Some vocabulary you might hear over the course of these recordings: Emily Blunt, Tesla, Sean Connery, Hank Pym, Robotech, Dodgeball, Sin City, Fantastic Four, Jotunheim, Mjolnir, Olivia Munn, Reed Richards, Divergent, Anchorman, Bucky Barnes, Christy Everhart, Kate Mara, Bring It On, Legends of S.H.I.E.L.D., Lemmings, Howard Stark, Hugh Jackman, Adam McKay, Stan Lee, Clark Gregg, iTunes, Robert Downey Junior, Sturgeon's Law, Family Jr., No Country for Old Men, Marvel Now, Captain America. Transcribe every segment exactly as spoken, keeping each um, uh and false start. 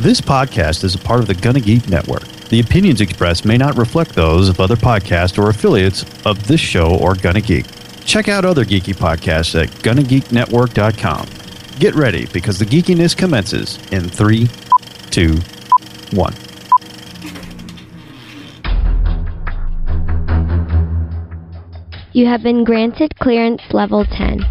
This podcast is a part of the Gonna Geek Network. The opinions expressed may not reflect those of other podcasts or affiliates of this show or Gonna Geek. Check out other geeky podcasts at gonna geek network dot com. Get ready, because the geekiness commences in three, two, one. You have been granted clearance level ten.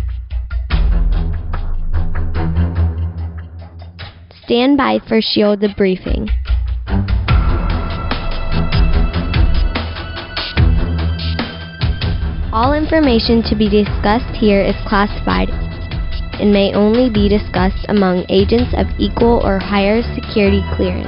Stand by for S H I E L D debriefing. All information to be discussed here is classified and may only be discussed among agents of equal or higher security clearance.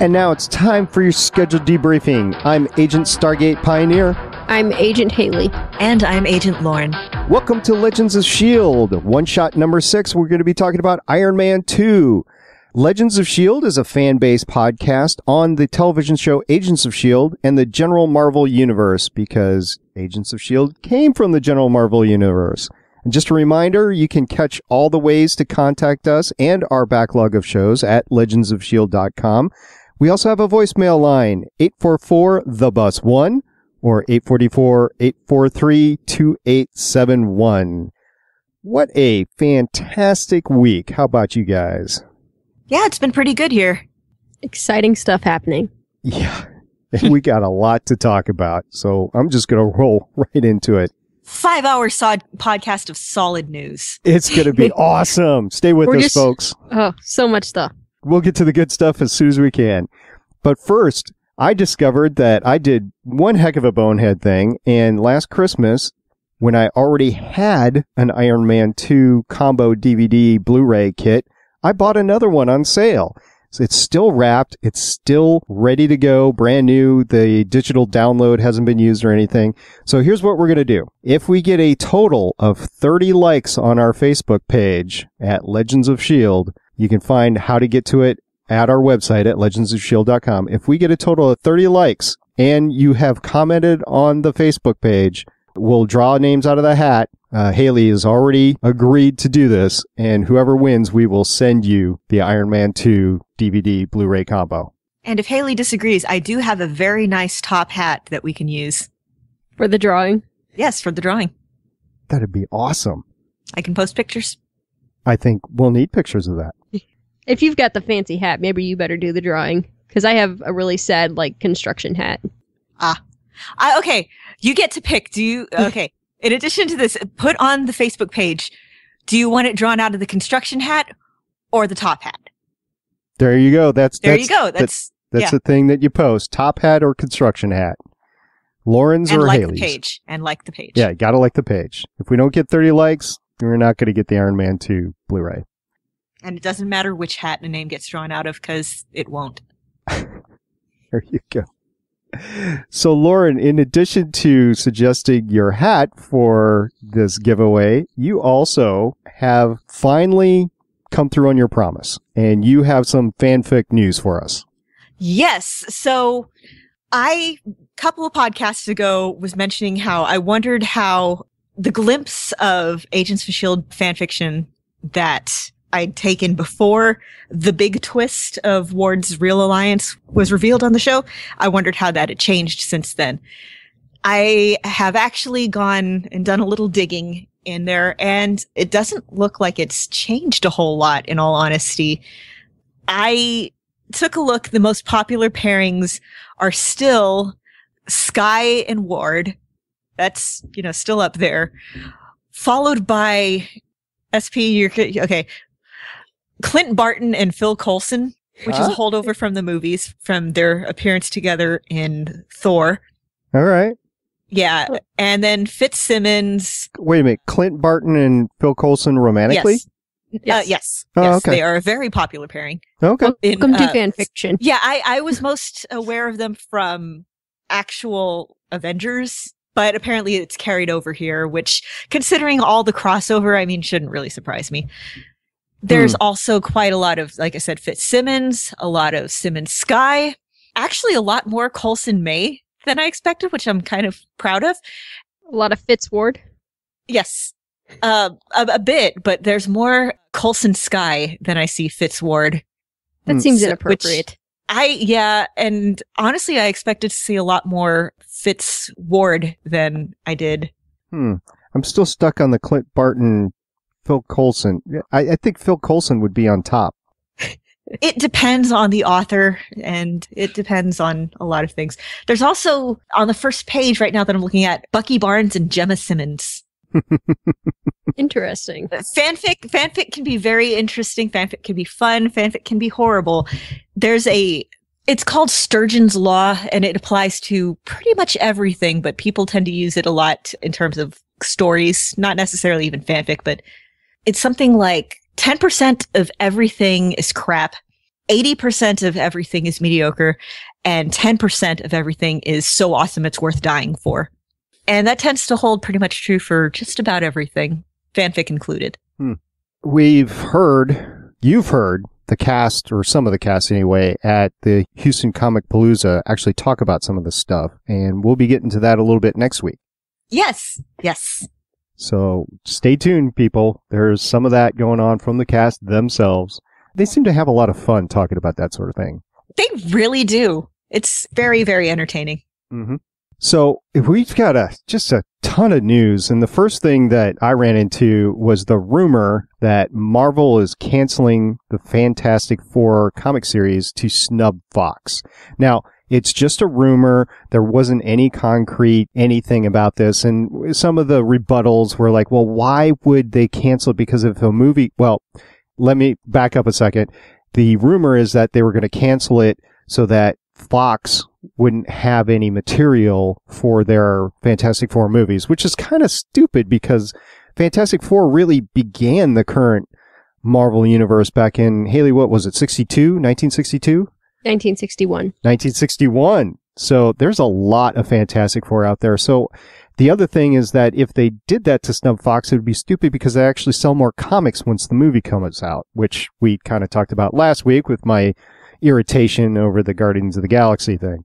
And now it's time for your scheduled debriefing. I'm Agent Stargate Pioneer. I'm Agent Haley. And I'm Agent Lauren. Welcome to Legends of S H I E L D. One-shot number six, we're going to be talking about Iron Man two. Legends of S H I E L D is a fan-based podcast on the television show Agents of S H I E L D and the general Marvel Universe, because Agents of S H I E L D came from the general Marvel Universe. And just a reminder, you can catch all the ways to contact us and our backlog of shows at legends of shield dot com. We also have a voicemail line, eight four four the bus one. Or eight four four, eight four three, two eight seven one. What a fantastic week. How about you guys? Yeah, it's been pretty good here. Exciting stuff happening. Yeah, we got a lot to talk about, so I'm just going to roll right into it. Five hour sod- podcast of solid news. It's going to be awesome. Stay with We're us, just, folks. Oh, so much stuff. We'll get to the good stuff as soon as we can. But first, I discovered that I did one heck of a bonehead thing, and last Christmas, when I already had an Iron Man two combo D V D Blu-ray kit, I bought another one on sale. So it's still wrapped, it's still ready to go, brand new, the digital download hasn't been used or anything. So here's what we're going to do. If we get a total of thirty likes on our Facebook page at Legends of S H I E L D, you can find how to get to it at our website at legends of shield dot com. If we get a total of thirty likes and you have commented on the Facebook page, we'll draw names out of the hat. Uh, Haley has already agreed to do this, and whoever wins, we will send you the Iron Man two D V D Blu-ray combo. And if Haley disagrees, I do have a very nice top hat that we can use. For the drawing? Yes, for the drawing. That'd be awesome. I can post pictures. I think we'll need pictures of that. If you've got the fancy hat, maybe you better do the drawing, because I have a really sad, like, construction hat. Ah. I, okay. You get to pick. Do you... Okay. In addition to this, put on the Facebook page, do you want it drawn out of the construction hat or the top hat? There you go. That's... There that's, you go. That's... That, that's yeah. the thing that you post. Top hat or construction hat. Lauren's and or like Haley's. And like the page. And like the page. Yeah, gotta like the page. If we don't get thirty likes, we're not gonna get the Iron Man two Blu-ray. And it doesn't matter which hat the name gets drawn out of, because it won't. There you go. So, Lauren, in addition to suggesting your hat for this giveaway, you also have finally come through on your promise. And you have some fanfic news for us. Yes. So, I, a couple of podcasts ago, was mentioning how I wondered how the glimpse of Agents of S H I E L D fanfiction that I'd taken before the big twist of Ward's real alliance was revealed on the show. I wondered how that had changed since then. I have actually gone and done a little digging in there, and it doesn't look like it's changed a whole lot, in all honesty. I took a look. The most popular pairings are still Sky and Ward. That's, you know, still up there. Followed by S P, you're okay. Clint Barton and Phil Coulson, which huh? is a holdover from the movies, from their appearance together in Thor. All right. Yeah. And then FitzSimmons. Wait a minute. Clint Barton and Phil Coulson romantically? Yes. Yes. Uh, yes. Oh, yes. Okay. They are a very popular pairing. Okay. In, Welcome uh, to fan fiction. Yeah. I, I was most aware of them from actual Avengers, but apparently it's carried over here, which, considering all the crossover, I mean, shouldn't really surprise me. There's mm. also quite a lot of, like I said, FitzSimmons, a lot of Simmons Sky, actually a lot more Coulson May than I expected, which I'm kind of proud of. A lot of Fitz Ward? Yes, uh, a, a bit, but there's more Coulson Sky than I see Fitz Ward That seems inappropriate. Which I, yeah. And honestly, I expected to see a lot more Fitz Ward than I did. Hmm. I'm still stuck on the Clint Barton, Phil Coulson. I, I think Phil Coulson would be on top. It depends on the author, and it depends on a lot of things. There's also, on the first page right now that I'm looking at, Bucky Barnes and Gemma Simmons. Interesting. Fanfic, fanfic can be very interesting. Fanfic can be fun. Fanfic can be horrible. There's a, it's called Sturgeon's Law, and it applies to pretty much everything, but people tend to use it a lot in terms of stories, not necessarily even fanfic, but it's something like, ten percent of everything is crap, eighty percent of everything is mediocre, and ten percent of everything is so awesome it's worth dying for. And that tends to hold pretty much true for just about everything, fanfic included. Hmm. We've heard, you've heard, the cast, or some of the cast anyway, at the Houston Comic Palooza actually talk about some of this stuff, and we'll be getting to that a little bit next week. Yes, yes. So stay tuned, people. There's some of that going on from the cast themselves. They seem to have a lot of fun talking about that sort of thing. They really do. It's very, very entertaining. Mm-hmm. So we've got a, just a ton of news. And the first thing that I ran into was the rumor that Marvel is canceling the Fantastic Four comic series to snub Fox. Now, it's just a rumor. There wasn't any concrete anything about this. And some of the rebuttals were like, well, why would they cancel it? Because if a movie... Well, let me back up a second. The rumor is that they were going to cancel it so that Fox wouldn't have any material for their Fantastic Four movies, which is kind of stupid because Fantastic Four really began the current Marvel Universe back in, Haley, what was it, sixty-two? nineteen sixty-two? nineteen sixty-one. nineteen sixty-one. So there's a lot of Fantastic Four out there. So the other thing is that if they did that to snub Fox, it would be stupid because they actually sell more comics once the movie comes out, which we kind of talked about last week with my irritation over the Guardians of the Galaxy thing.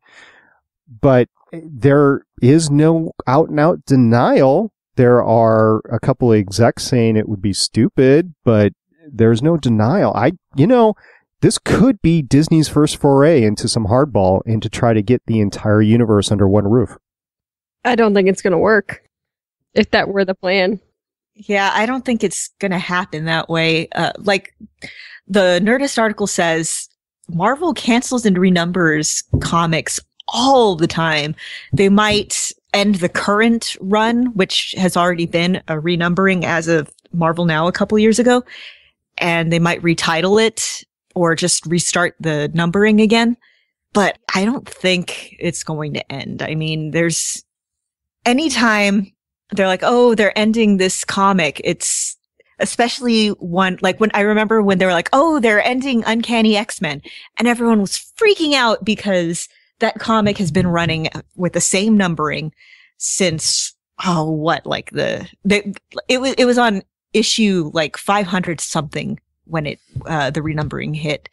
But there is no out-and-out denial. There are a couple of execs saying it would be stupid, but there's no denial. I, you know... This could be Disney's first foray into some hardball and to try to get the entire universe under one roof. I don't think it's going to work, if that were the plan. Yeah, I don't think it's going to happen that way. Uh, like, the Nerdist article says, Marvel cancels and renumbers comics all the time. They might end the current run, which has already been a renumbering as of Marvel Now a couple years ago, and they might retitle it. Or just restart the numbering again. But I don't think it's going to end. I mean, there's anytime they're like, oh, they're ending this comic. It's especially one, like when I remember when they were like, oh, they're ending Uncanny X-Men. And everyone was freaking out because that comic has been running with the same numbering since, oh, what? Like the, the it was, it was on issue like five hundred something. When it uh, the renumbering hit,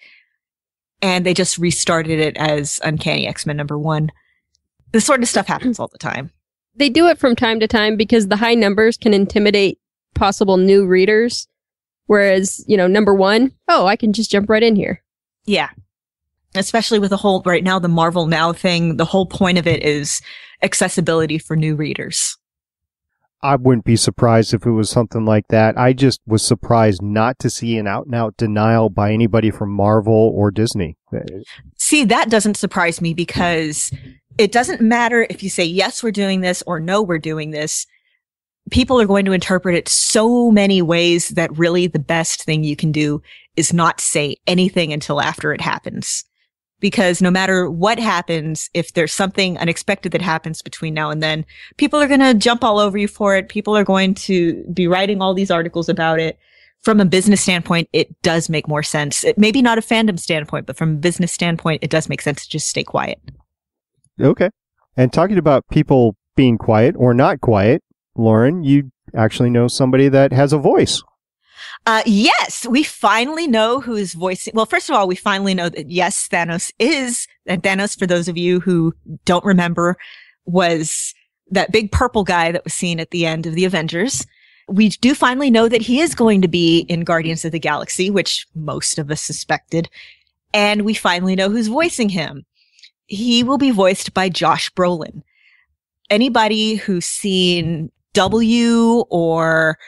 and they just restarted it as Uncanny X-Men number one. This sort of stuff happens all the time. They do it from time to time because the high numbers can intimidate possible new readers. Whereas, you know, number one, oh, I can just jump right in here. Yeah. Especially with the whole, right now, the Marvel Now thing, the whole point of it is accessibility for new readers. I wouldn't be surprised if it was something like that. I just was surprised not to see an out-and-out denial by anybody from Marvel or Disney. See, that doesn't surprise me because it doesn't matter if you say, yes, we're doing this or no, we're doing this. People are going to interpret it so many ways that really the best thing you can do is not say anything until after it happens. Because no matter what happens, if there's something unexpected that happens between now and then, people are going to jump all over you for it. People are going to be writing all these articles about it. From a business standpoint, it does make more sense. It, maybe not a fandom standpoint, but from a business standpoint, it does make sense to just stay quiet. Okay. And talking about people being quiet or not quiet, Lauren, you actually know somebody that has a voice. Uh, yes, we finally know who is voicing. Well, first of all, we finally know that, yes, Thanos is. And Thanos, for those of you who don't remember, was that big purple guy that was seen at the end of the Avengers. We do finally know that he is going to be in Guardians of the Galaxy, which most of us suspected. and we finally know who's voicing him. He will be voiced by Josh Brolin. Anybody who's seen W or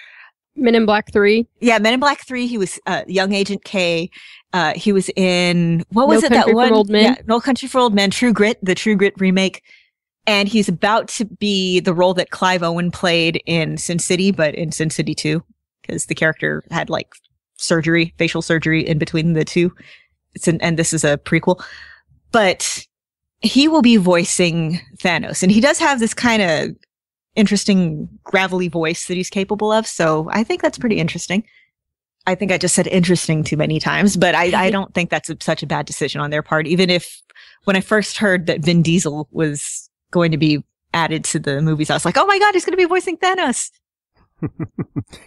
Men in Black three. Yeah, Men in Black three. He was uh, young Agent K. Uh, he was in, what was it, that one? No Country for Old Men. Yeah, No Country for Old Men, True Grit, the True Grit remake. And he's about to be the role that Clive Owen played in Sin City, but in Sin City two, because the character had like surgery, facial surgery in between the two. It's an, and this is a prequel. But he will be voicing Thanos. And he does have this kind of interesting gravelly voice that he's capable of. So I think that's pretty interesting. I think I just said interesting too many times, but I, I don't think that's a, such a bad decision on their part. Even if when I first heard that Vin Diesel was going to be added to the movies, I was like, oh my God, he's going to be voicing Thanos.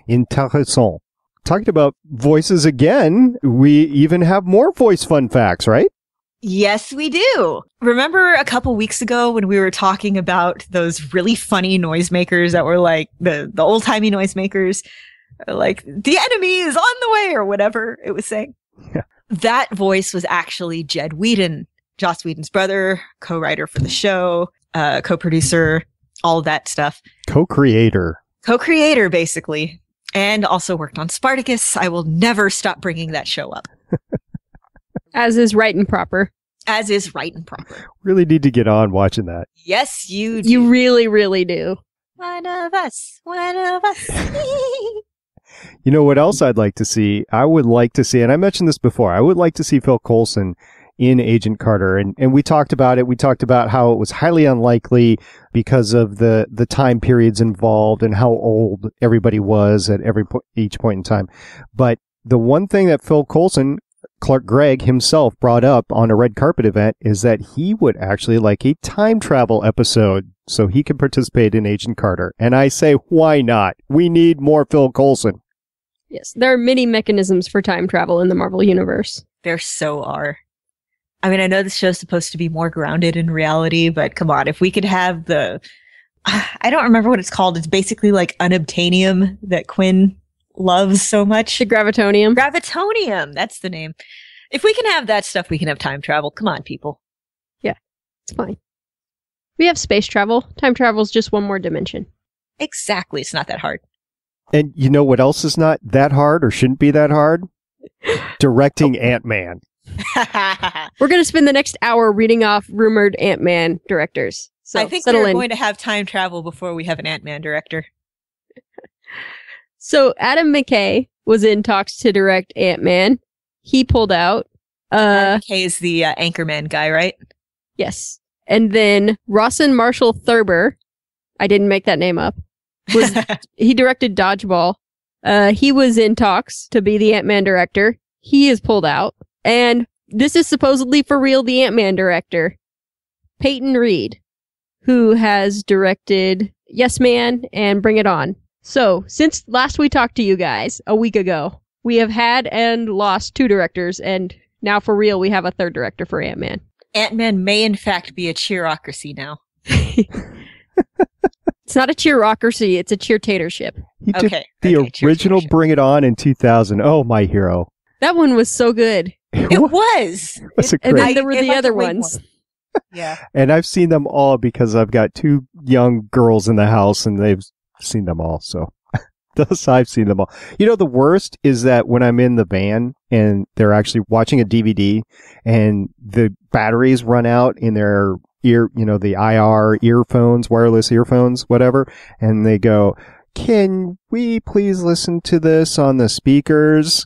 Interessant. Talking about voices again, we even have more voice fun facts, right? Yes, we do. Remember a couple weeks ago when we were talking about those really funny noisemakers that were like the, the old timey noisemakers, like the enemy is on the way or whatever it was saying? Yeah. That voice was actually Jed Whedon, Joss Whedon's brother, co-writer for the show, uh, co-producer, all that stuff. Co-creator. Co-creator, basically. And also worked on Spartacus. I will never stop bringing that show up. As is right and proper. As is right and proper. Really need to get on watching that. Yes, you do. You really, really do. One of us. One of us. You know what else I'd like to see? I would like to see, and I mentioned this before, I would like to see Phil Coulson in Agent Carter. And and we talked about it. We talked about how it was highly unlikely because of the, the time periods involved and how old everybody was at every po- each point in time. But the one thing that Phil Coulson, Clark Gregg himself, brought up on a red carpet event is that he would actually like a time travel episode so he could participate in Agent Carter. And I say, why not? We need more Phil Coulson. Yes, there are many mechanisms for time travel in the Marvel Universe. There so are. I mean, I know this show's supposed to be more grounded in reality, but come on, if we could have the... I don't remember what it's called. It's basically like unobtainium that Quinn loves so much. The gravitonium. Gravitonium. That's the name. If we can have that stuff, we can have time travel. Come on, people. Yeah, it's fine. We have space travel. Time travel is just one more dimension. Exactly. It's not that hard. And you know what else is not that hard or shouldn't be that hard? Directing oh. Ant-Man. We're going to spend the next hour reading off rumored Ant-Man directors. So I think we're going to have time travel before we have an Ant-Man director. So Adam McKay was in talks to direct Ant-Man. He pulled out. Uh, Adam McKay is the uh, Anchorman guy, right? Yes. And then Rawson Marshall Thurber, I didn't make that name up, was he directed Dodgeball. Uh, he was in talks to be the Ant-Man director. He is pulled out. And this is supposedly for real the Ant-Man director, Peyton Reed, who has directed Yes Man and Bring It On. So, since last we talked to you guys, a week ago, we have had and lost two directors, and now for real, we have a third director for Ant-Man. Ant-Man may, in fact, be a cheerocracy now. It's not a cheerocracy, it's a cheertatorship. Okay. The okay, original Bring It On in two thousand. Oh, my hero. That one was so good. It, it was. was it, and then there were the other ones. One. Yeah. And I've seen them all because I've got two young girls in the house, and they've seen them all, so thus I've seen them all. You know, the worst is that when I'm in the van and they're actually watching a D V D and the batteries run out in their ear, you know, the I R earphones, wireless earphones, whatever, and they go, "Can we please listen to this on the speakers?"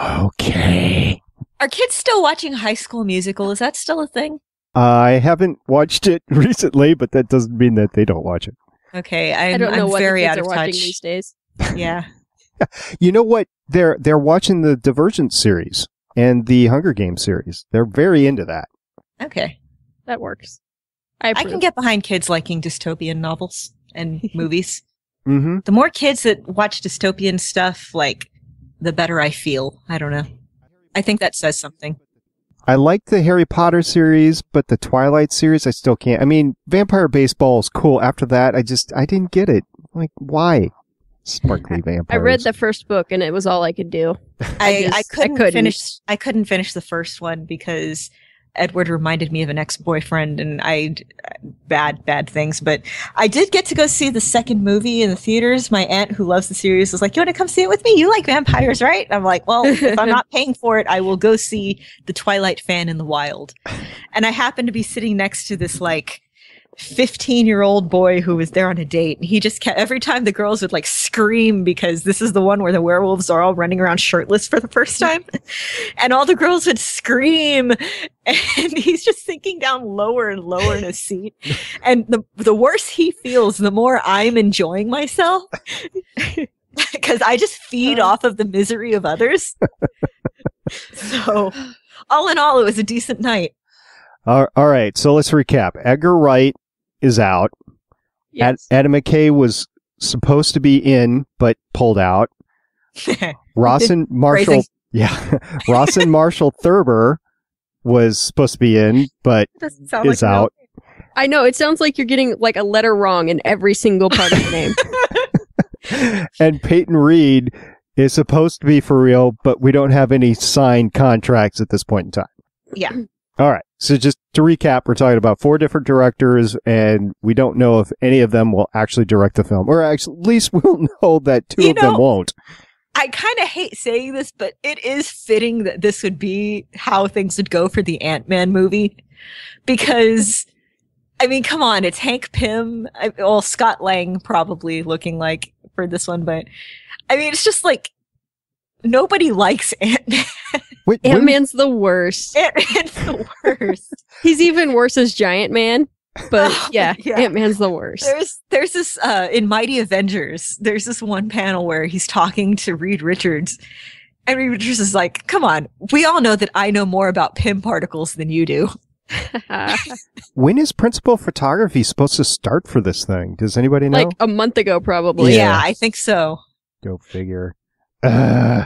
Okay. Are kids still watching High School Musical? Is that still a thing? I haven't watched it recently, but that doesn't mean that they don't watch it. Okay, I'm, I don't know I'm what very kids out of are watching touch these days. Yeah, you know what? They're they're watching the Divergent series and the Hunger Games series. They're very into that. Okay, that works. I, I can get behind kids liking dystopian novels and movies. Mm-hmm. The more kids that watch dystopian stuff, like, the better I feel. I don't know. I think that says something. I like the Harry Potter series, but the Twilight series, I still can't. I mean, Vampire Baseball is cool. After that, I just, I didn't get it. Like, why? sparkly vampires. I read the first book and it was all I could do. I, I, just, I, couldn't I couldn't finish. I couldn't finish the first one because Edward reminded me of an ex-boyfriend, and I bad bad things. But I did get to go see the second movie in the theaters. My aunt, who loves the series, was like, "You want to come see it with me? You like vampires, right?" And I'm like, "Well, if I'm not paying for it, I will go see The Twilight Fan in the Wild." And I happened to be sitting next to this like fifteen-year-old boy who was there on a date, and he just kept, every time the girls would like scream, because this is the one where the werewolves are all running around shirtless for the first time, and all the girls would scream, and he's just sinking down lower and lower in his seat, and the the worse he feels, the more I'm enjoying myself, because I just feed oh. off of the misery of others. So all in all, it was a decent night. All right, so let's recap. Edgar Wright is out. Yes. Ad- Adam McKay was supposed to be in, but pulled out. Ross Marshall, yeah, Ross Marshall Thurber was supposed to be in, but is like out. No. I know, it sounds like you're getting like a letter wrong in every single part of the name. And Peyton Reed is supposed to be for real, but we don't have any signed contracts at this point in time. Yeah. All right. So just to recap, we're talking about four different directors, and we don't know if any of them will actually direct the film, or actually, at least we'll know that two you of know, them won't. I kind of hate saying this, but it is fitting that this would be how things would go for the Ant-Man movie, because, I mean, come on, it's Hank Pym, I, well, Scott Lang probably looking like for this one, but, I mean, it's just like, nobody likes Ant-Man. Wait, Ant-Man's the worst. Ant-Man's the worst. He's even worse as Giant Man, but yeah, yeah, Ant-Man's the worst. There's there's this, uh, in Mighty Avengers, there's this one panel where he's talking to Reed Richards, and Reed Richards is like, come on, we all know that I know more about Pym particles than you do. When is principal photography supposed to start for this thing? Does anybody know? Like a month ago, probably. Yeah, yeah, I think so. Go figure. Uh.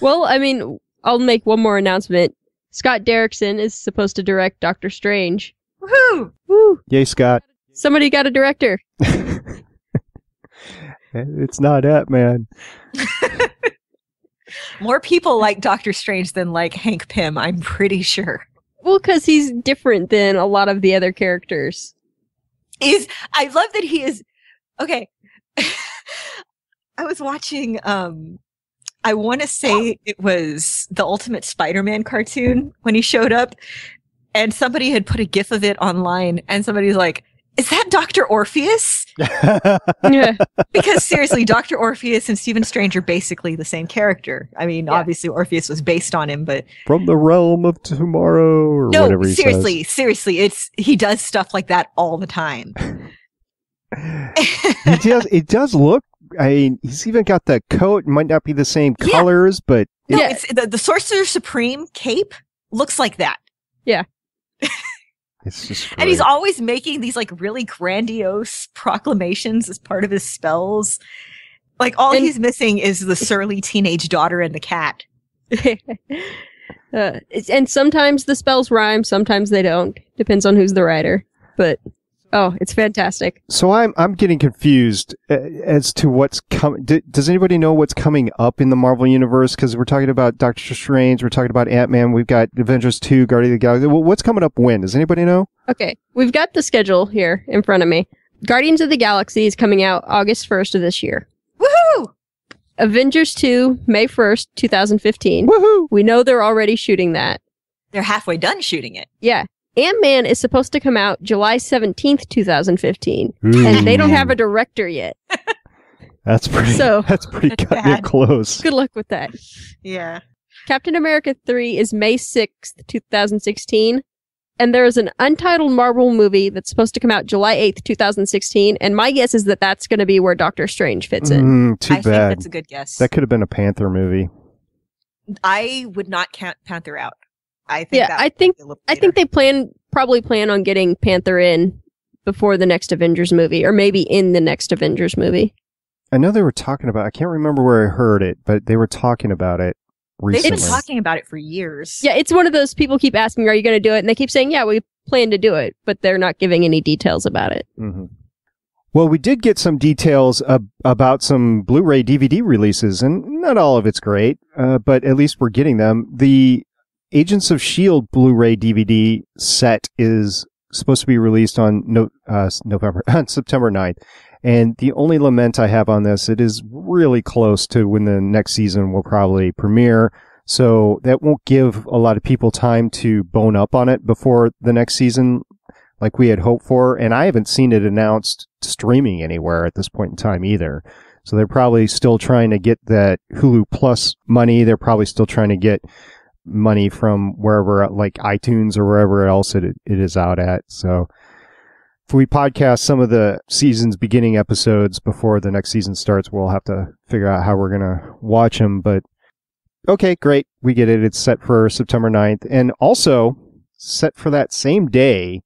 Well, I mean, I'll make one more announcement. Scott Derrickson is supposed to direct Doctor Strange. Woohoo! Woo! Yay, Scott. Somebody got a director. It's not Ant-Man. More people like Doctor Strange than like Hank Pym, I'm pretty sure. Well, because he's different than a lot of the other characters. Is I love that he is... Okay. I was watching... um. I want to say it was the Ultimate Spider-Man cartoon when he showed up, and somebody had put a GIF of it online, and somebody's like, is that Doctor Orpheus? Yeah. Because seriously, Doctor Orpheus and Stephen Strange are basically the same character. I mean, yeah. Obviously Orpheus was based on him, but... From the realm of tomorrow, or no, whatever he seriously, says. seriously, it's he does stuff like that all the time. He does, it does look... I mean, he's even got the coat. It might not be the same yeah. colors, but... No, yeah. it's, the, the Sorcerer Supreme cape looks like that. Yeah. It's just great. And he's always making these, like, really grandiose proclamations as part of his spells. Like, all and, he's missing is the surly teenage daughter and the cat. uh, and sometimes the spells rhyme, sometimes they don't. Depends on who's the writer, but... Oh, it's fantastic. So I'm I'm getting confused as to what's coming. D- does anybody know what's coming up in the Marvel Universe? Because we're talking about Doctor Strange, we're talking about Ant-Man, we've got Avengers two, Guardians of the Galaxy. Well, what's coming up when? Does anybody know? Okay, we've got the schedule here in front of me. Guardians of the Galaxy is coming out August first of this year. Woohoo! Avengers two, May first, two thousand fifteen. Woohoo! We know they're already shooting that. They're halfway done shooting it. Yeah. Ant-Man is supposed to come out July seventeenth, two thousand fifteen, Ooh. And they don't have a director yet. That's pretty so, That's pretty cutting close. Good luck with that. Yeah. Captain America three is May sixth, two thousand sixteen, and there is an untitled Marvel movie that's supposed to come out July eighth, two thousand sixteen, and my guess is that that's going to be where Doctor Strange fits in. Mm, too I bad. I think that's a good guess. That could have been a Panther movie. I would not count Panther out. I think yeah, that I think I think they plan probably plan on getting Panther in before the next Avengers movie, or maybe in the next Avengers movie. I know they were talking about. I can't remember where I heard it, but they were talking about it recently. They've been talking about it for years. Yeah, it's one of those people keep asking, "Are you going to do it?" And they keep saying, "Yeah, we plan to do it," but they're not giving any details about it. Mm-hmm. Well, we did get some details uh, about some Blu-ray D V D releases, and not all of it's great, uh, but at least we're getting them. The Agents of S H I E L D Blu-ray D V D set is supposed to be released on no, uh, November, on September ninth. And the only lament I have on this, it is really close to when the next season will probably premiere. So that won't give a lot of people time to bone up on it before the next season like we had hoped for. And I haven't seen it announced streaming anywhere at this point in time either. So they're probably still trying to get that Hulu Plus money. They're probably still trying to get money from wherever, like iTunes or wherever else it, it is out at. So if we podcast some of the season's beginning episodes before the next season starts, we'll have to figure out how we're going to watch them. But okay, great. We get it. It's set for September ninth. And also, set for that same day,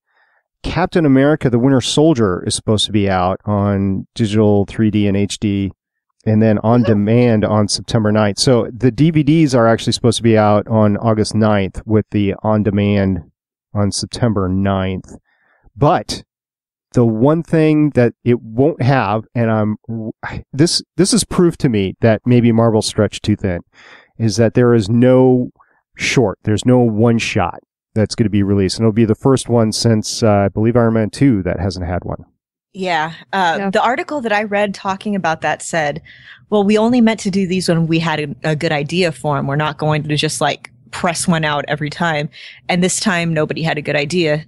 Captain America, the Winter Soldier is supposed to be out on digital, three D, and H D, and then on demand on September ninth. So the D V Ds are actually supposed to be out on August ninth with the on demand on September ninth. But the one thing that it won't have, and I'm this this is proof to me that maybe Marvel stretched too thin, is that there is no short. There's no one shot that's going to be released. And it'll be the first one since, uh, I believe, Iron Man two that hasn't had one. Yeah. Uh, yeah. The article that I read talking about that said, well, we only meant to do these when we had a, a good idea for them. We're not going to just like press one out every time. And this time, nobody had a good idea.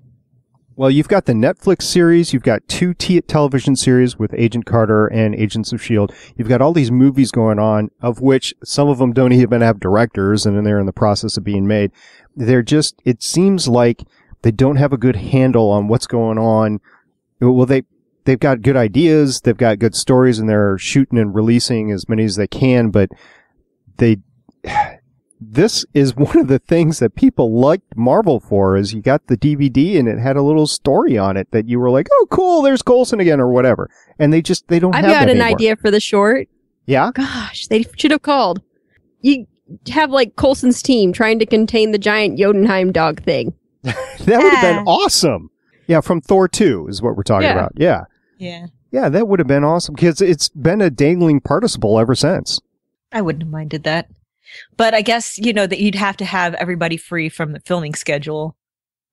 Well, you've got the Netflix series. You've got two t- television series with Agent Carter and Agents of S H I E L D. You've got all these movies going on, of which some of them don't even have directors, and they're in the process of being made. They're just, it seems like they don't have a good handle on what's going on. Well, they, they've got good ideas. They've got good stories, and they're shooting and releasing as many as they can, but they... This is one of the things that people liked Marvel for, is you got the D V D and it had a little story on it that you were like, oh, cool, there's Coulson again or whatever. And they just, they don't I've have that I've got an anymore. idea for the short. Yeah? Gosh, they should have called. You have like Coulson's team trying to contain the giant Jotunheim dog thing. That would have ah. been awesome. Yeah, from Thor two is what we're talking yeah. about. Yeah. Yeah. Yeah, that would have been awesome because it's been a dangling participle ever since. I wouldn't have minded that. But I guess, you know, that you'd have to have everybody free from the filming schedule.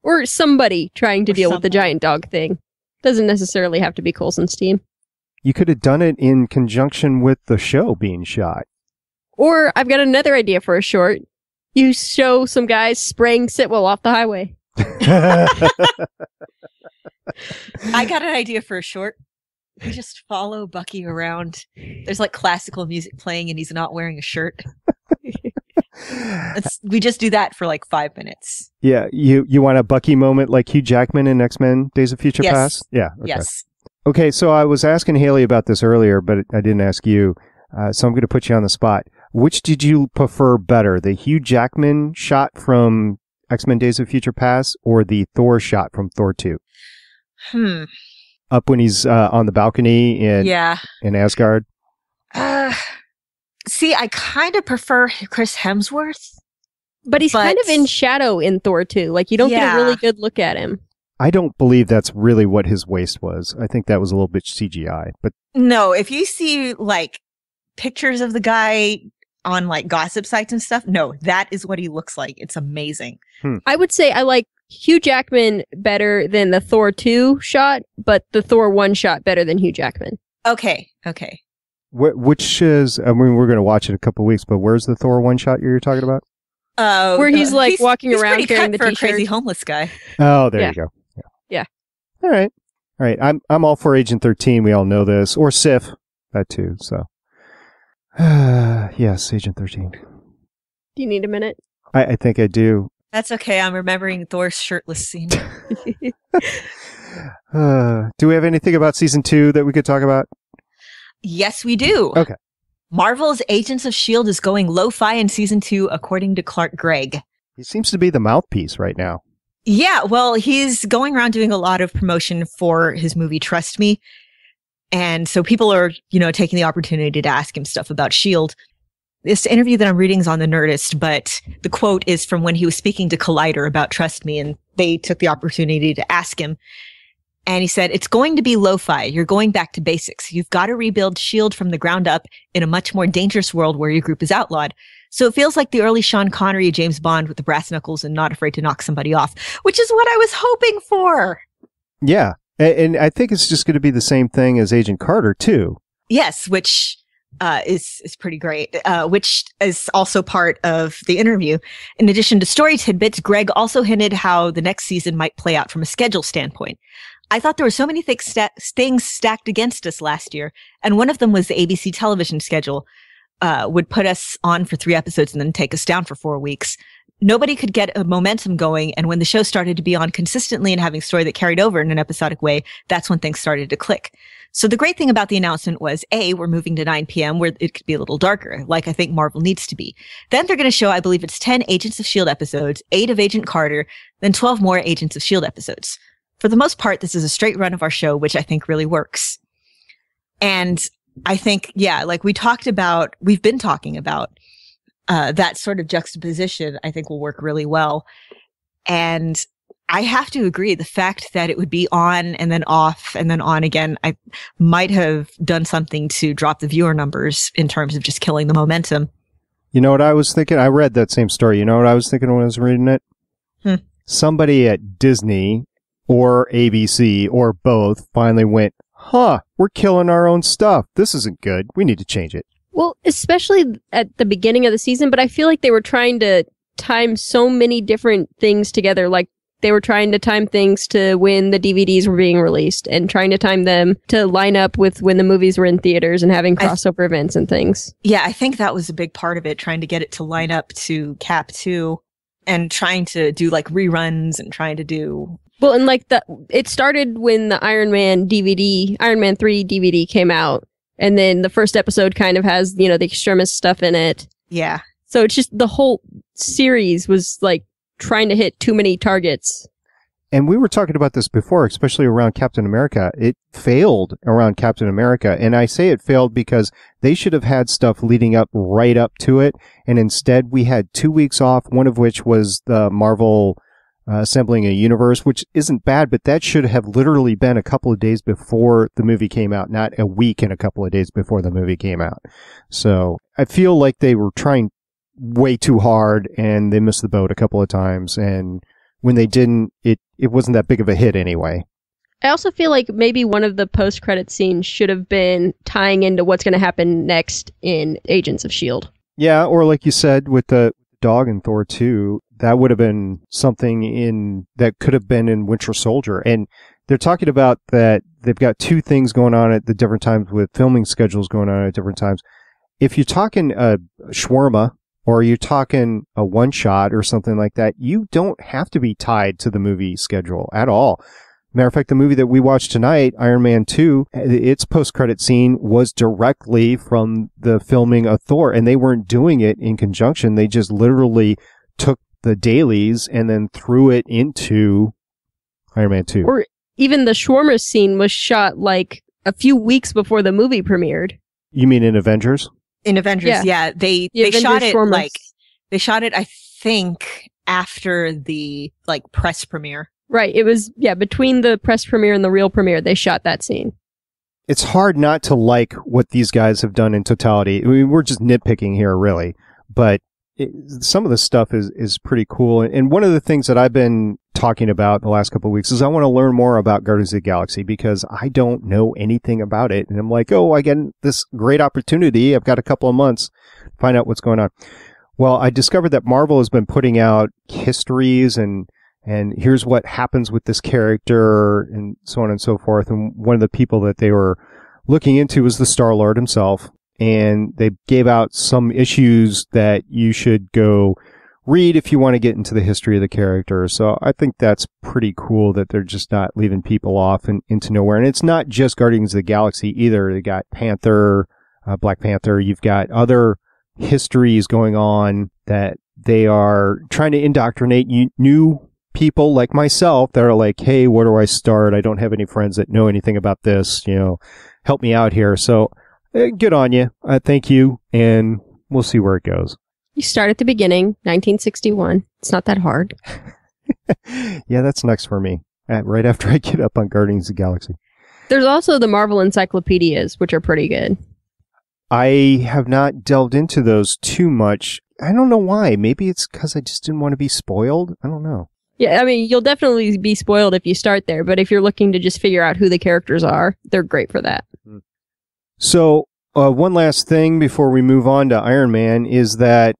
Or somebody trying to or deal somebody. with the giant dog thing. Doesn't necessarily have to be Coulson's team. You could have done it in conjunction with the show being shot. Or I've got another idea for a short. You show some guys spraying Sitwell off the highway. I got an idea for a short. We just follow Bucky around. There's like classical music playing and he's not wearing a shirt. It's, we just do that for like five minutes. Yeah, you you want a Bucky moment like Hugh Jackman in X-Men Days of Future yes. Past? Yeah. Okay. Yes. Okay, so I was asking Haley about this earlier, but I didn't ask you, uh, so I'm going to put you on the spot. Which did you prefer better, the Hugh Jackman shot from X-Men Days of Future Past or the Thor shot from Thor two? Hmm. Up when he's uh, on the balcony in, yeah. in Asgard? Uh... See, I kind of prefer Chris Hemsworth. But he's but, kind of in shadow in Thor two. Like, you don't yeah. get a really good look at him. I don't believe that's really what his waist was. I think that was a little bit C G I. But no, if you see, like, pictures of the guy on, like, gossip sites and stuff, no, that is what he looks like. It's amazing. Hmm. I would say I like Hugh Jackman better than the Thor two shot, but the Thor one shot better than Hugh Jackman. Okay, okay. Which is, I mean, we're going to watch it in a couple of weeks, but where's the Thor one shot you're talking about? Oh, uh, where he's like he's, walking he's around carrying the for t-shirt. A crazy homeless guy. Oh, there yeah. you go. Yeah. yeah. All right. All right. I'm I'm all for Agent thirteen. We all know this, or Sif, that too. So, uh, yes, Agent thirteen. Do you need a minute? I, I think I do. That's okay. I'm remembering Thor's shirtless scene. uh, do we have anything about season two that we could talk about? Yes, we do. Okay. Marvel's Agents of S H I E L D is going lo-fi in season two, according to Clark Gregg. He seems to be the mouthpiece right now. Yeah, well, he's going around doing a lot of promotion for his movie, Trust Me. And so people are, you know, taking the opportunity to ask him stuff about S H I E L D. This interview that I'm reading is on the Nerdist, but the quote is from when he was speaking to Collider about Trust Me, and they took the opportunity to ask him. And he said, it's going to be lo-fi. You're going back to basics. You've got to rebuild S H I E L D from the ground up in a much more dangerous world where your group is outlawed. So it feels like the early Sean Connery, James Bond with the brass knuckles and not afraid to knock somebody off, which is what I was hoping for. Yeah. And, and I think it's just going to be the same thing as Agent Carter, too. Yes, which uh, is, is pretty great, uh, which is also part of the interview. In addition to story tidbits, Greg also hinted how the next season might play out from a schedule standpoint. I thought there were so many thick sta- things stacked against us last year, and one of them was the A B C television schedule uh, would put us on for three episodes and then take us down for four weeks. Nobody could get a momentum going, and when the show started to be on consistently and having story that carried over in an episodic way, that's when things started to click. So the great thing about the announcement was, A, we're moving to nine p.m. where it could be a little darker, like I think Marvel needs to be. Then they're going to show, I believe it's ten Agents of S H I E L D episodes, eight of Agent Carter, then twelve more Agents of S H I E L D episodes. For the most part, this is a straight run of our show, which I think really works. And I think, yeah, like we talked about, we've been talking about uh, that sort of juxtaposition, I think will work really well. And I have to agree, the fact that it would be on and then off and then on again, I might have done something to drop the viewer numbers in terms of just killing the momentum. You know what I was thinking? I read that same story. You know what I was thinking when I was reading it? Hmm. Somebody at Disney or A B C, or both, finally went, huh, we're killing our own stuff. This isn't good. We need to change it. Well, especially at the beginning of the season, but I feel like they were trying to time so many different things together. Like, they were trying to time things to when the D V Ds were being released and trying to time them to line up with when the movies were in theaters and having crossover th- events and things. Yeah, I think that was a big part of it, trying to get it to line up to Cap two and trying to do, like, reruns and trying to do... Well, and like the, it started when the Iron Man D V D, Iron Man three D V D came out. And then the first episode kind of has, you know, the extremist stuff in it. Yeah. So it's just the whole series was like trying to hit too many targets. And we were talking about this before, especially around Captain America. It failed around Captain America. And I say it failed because they should have had stuff leading up right up to it. And instead we had two weeks off, one of which was the Marvel... Uh, assembling a universe, which isn't bad, but that should have literally been a couple of days before the movie came out, not a week and a couple of days before the movie came out. So I feel like they were trying way too hard and they missed the boat a couple of times. And when they didn't, it, it wasn't that big of a hit anyway. I also feel like maybe one of the post-credit scenes should have been tying into what's going to happen next in Agents of S H I E L D. Yeah, or like you said, with the dog in Thor two, that would have been something in that could have been in Winter Soldier. And they're talking about that they've got two things going on at the different times with filming schedules going on at different times. If you're talking a shawarma or you're talking a one shot or something like that, you don't have to be tied to the movie schedule at all. Matter of fact, the movie that we watched tonight, Iron Man two, its post-credit scene was directly from the filming of Thor, and they weren't doing it in conjunction. They just literally took the dailies and then threw it into Iron Man two. Or even the shawarma scene was shot like a few weeks before the movie premiered. You mean in Avengers? In Avengers, yeah. yeah. They the they Avengers shot it shawarmas. like they shot it, I think, after the like press premiere. Right. It was yeah, between the press premiere and the real premiere, they shot that scene. It's hard not to like what these guys have done in totality. I mean, we're just nitpicking here, really, but It, some of the stuff is, is pretty cool. And one of the things that I've been talking about the last couple of weeks is I want to learn more about Guardians of the Galaxy because I don't know anything about it. And I'm like, oh, I get this great opportunity. I've got a couple of months to find out what's going on. Well, I discovered that Marvel has been putting out histories and, and here's what happens with this character and so on and so forth. And one of the people that they were looking into was the Star-Lord himself. And they gave out some issues that you should go read if you want to get into the history of the character. So I think that's pretty cool that they're just not leaving people off and into nowhere. And it's not just Guardians of the Galaxy either. They got Panther, uh, Black Panther. You've got other histories going on that they are trying to indoctrinate you, new people like myself that are like, hey, where do I start? I don't have any friends that know anything about this. You know, help me out here. So... Good on you. Uh, thank you. And we'll see where it goes. You start at the beginning, nineteen sixty-one. It's not that hard. Yeah, that's next for me. at, right after I get up on Guardians of the Galaxy. There's also the Marvel encyclopedias, which are pretty good. I have not delved into those too much. I don't know why. Maybe it's because I just didn't want to be spoiled. I don't know. Yeah, I mean, you'll definitely be spoiled if you start there, but if you're looking to just figure out who the characters are, they're great for that. So, uh, one last thing before we move on to Iron Man is that,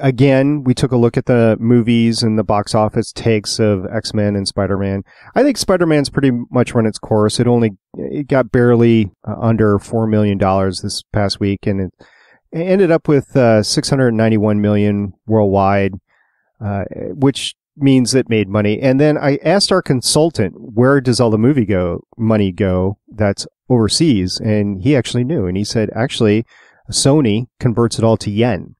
again, we took a look at the movies and the box office takes of X-Men and Spider-Man. I think Spider-Man's pretty much run its course. It only it got barely uh, under four million dollars this past week, and it ended up with uh, six hundred ninety-one million dollars worldwide, uh, which means it made money. And then I asked our consultant, where does all the movie go money go that's overseas? And he actually knew. And he said, actually, Sony converts it all to yen.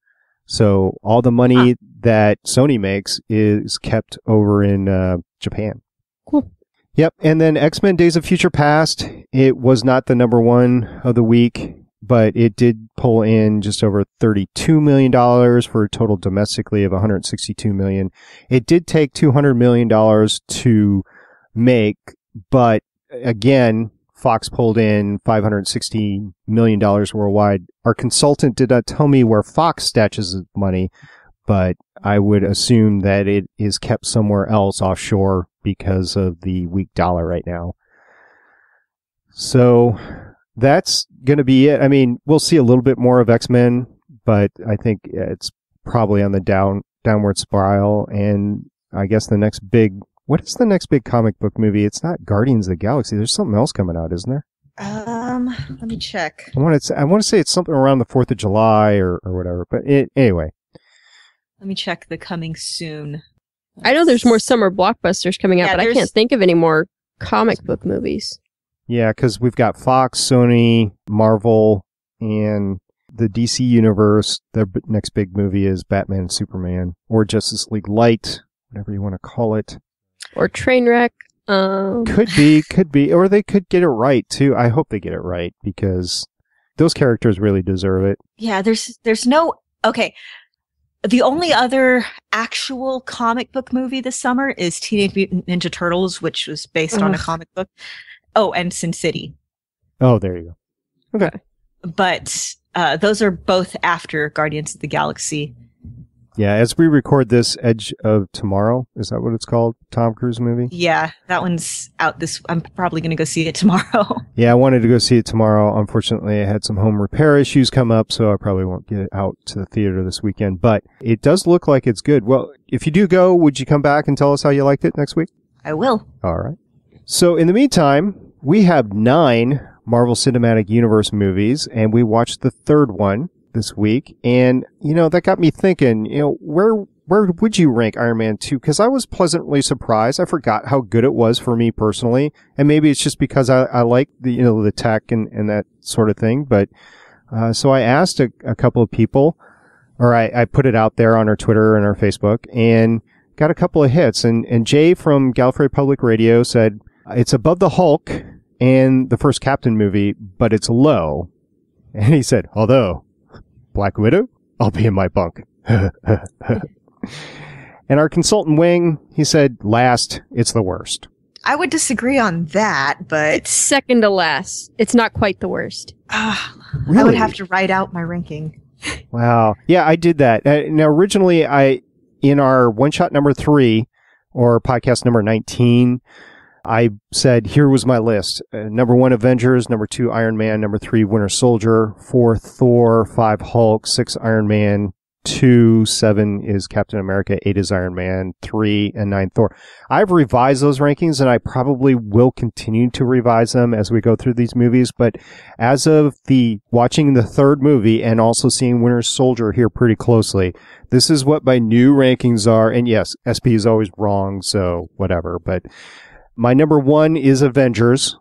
So all the money ah. that Sony makes is kept over in uh, Japan. Cool. Yep. And then X-Men Days of Future Past, it was not the number one of the week, but it did pull in just over thirty-two million dollars for a total domestically of one hundred sixty-two million dollars. It did take two hundred million dollars to make, but again, Fox pulled in five hundred sixty million dollars worldwide. Our consultant did not tell me where Fox stashes his money, but I would assume that it is kept somewhere else offshore because of the weak dollar right now. So that's going to be it. I mean, we'll see a little bit more of X-Men, but I think it's probably on the down downward spiral. And I guess the next big, what is the next big comic book movie? It's not Guardians of the Galaxy. There's something else coming out, isn't there? Um, let me check. I want to I want to say it's something around the fourth of July or, or whatever, but it, anyway. Let me check the coming soon. I know there's more summer blockbusters coming out, yeah, but there's... I can't think of any more comic book movies. Yeah, because we've got Fox, Sony, Marvel, and the D C Universe. Their b- next big movie is Batman and Superman, or Justice League Light, whatever you want to call it. Or Trainwreck. Um... Could be, could be. Or they could get it right, too. I hope they get it right, because those characters really deserve it. Yeah, there's there's no... Okay, the only other actual comic book movie this summer is Teenage Mutant Ninja Turtles, which was based Ugh. on a comic book. Oh, and Sin City. Oh, there you go. Okay. But uh, those are both after Guardians of the Galaxy. Yeah, as we record this, Edge of Tomorrow, is that what it's called? Tom Cruise movie? Yeah, that one's out this... I'm probably going to go see it tomorrow. Yeah, I wanted to go see it tomorrow. Unfortunately, I had some home repair issues come up, so I probably won't get it out to the theater this weekend. But it does look like it's good. Well, if you do go, would you come back and tell us how you liked it next week? I will. All right. So in the meantime, we have nine Marvel Cinematic Universe movies, and we watched the third one this week. And, you know, that got me thinking, you know, where where would you rank Iron Man two? Because I was pleasantly surprised. I forgot how good it was for me personally. And maybe it's just because I, I like the, you know, the tech and, and that sort of thing. But uh, so I asked a, a couple of people, or I, I put it out there on our Twitter and our Facebook, and got a couple of hits. And, and Jay from Gallifrey Public Radio said, it's above the Hulk and the first Captain movie, but it's low. And he said, although, Black Widow, I'll be in my bunk. And our consultant Wing, he said, last, it's the worst. I would disagree on that, but... It's second to last. It's not quite the worst. Uh, really? I would have to write out my ranking. Wow. Yeah, I did that. Now, originally, I in our one-shot number three, or podcast number nineteen... I said, here was my list. Uh, number one, Avengers. Number two, Iron Man. Number three, Winter Soldier. Four, Thor. Five, Hulk. Six, Iron Man. Two, seven is Captain America. Eight is Iron Man. Three, and nine, Thor. I've revised those rankings, and I probably will continue to revise them as we go through these movies. But as of the watching the third movie and also seeing Winter Soldier here pretty closely, this is what my new rankings are. And yes, S P is always wrong, so whatever. But... my number one is Avengers.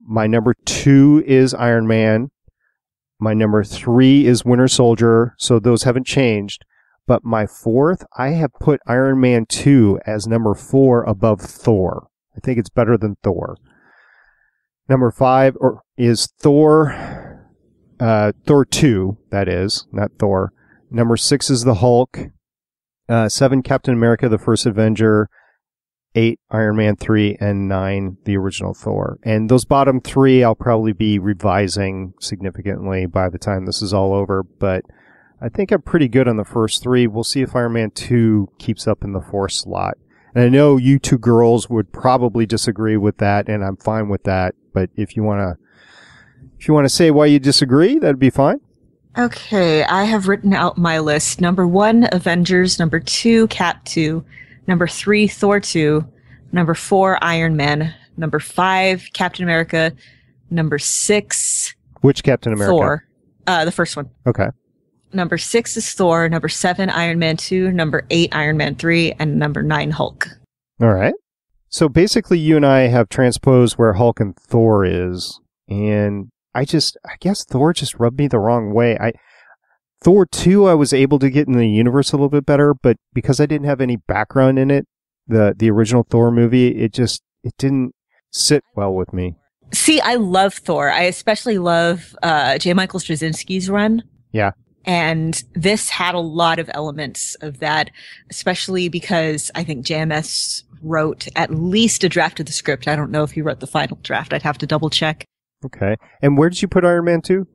My number two is Iron Man. My number three is Winter Soldier. So those haven't changed. But my fourth, I have put Iron Man two as number four above Thor. I think it's better than Thor. Number five or, is Thor. Uh, Thor two, that is, not Thor. Number six is the Hulk. Uh, seven, Captain America, the First Avenger. eight Iron Man three, and nine the original Thor. And those bottom three I'll probably be revising significantly by the time this is all over, but I think I'm pretty good on the first three. We'll see if Iron Man two keeps up in the fourth slot. And I know you two girls would probably disagree with that, and I'm fine with that, but if you want to if you want to say why you disagree, that'd be fine. Okay, I have written out my list. Number one, Avengers. Number two, Cap two. Number three, Thor two. Number four, Iron Man. Number five, Captain America. Number six... Which Captain America? Thor. Uh, the first one. Okay. Number six is Thor. Number seven, Iron Man two. Number eight, Iron Man three. And number nine, Hulk. All right. So basically, you and I have transposed where Hulk and Thor is. And I just... I guess Thor just rubbed me the wrong way. I... Thor two, I was able to get in the universe a little bit better, but because I didn't have any background in it, the the original Thor movie, it just it didn't sit well with me. See, I love Thor. I especially love uh, J. Michael Straczynski's run. Yeah. And this had a lot of elements of that, especially because I think J M S wrote at least a draft of the script. I don't know if he wrote the final draft. I'd have to double check. Okay. And where did you put Iron Man two?